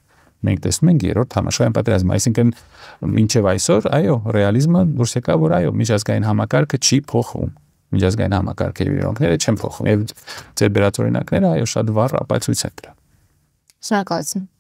Մենք տեսնում ենք երրորդ համաշխարհային պատերազմը, այսինքն մինչև այսօր, այո, ռեալիզմը դուրս եկա, որ այո, միջազգային համակարգը չի փոխվում, միջազգային համակարգի իրավունքները չեն փոխվում, եւ ձեր բերած օրինակները, այո, շատ վառ ապացույց են դրա։ Շնորհակալություն։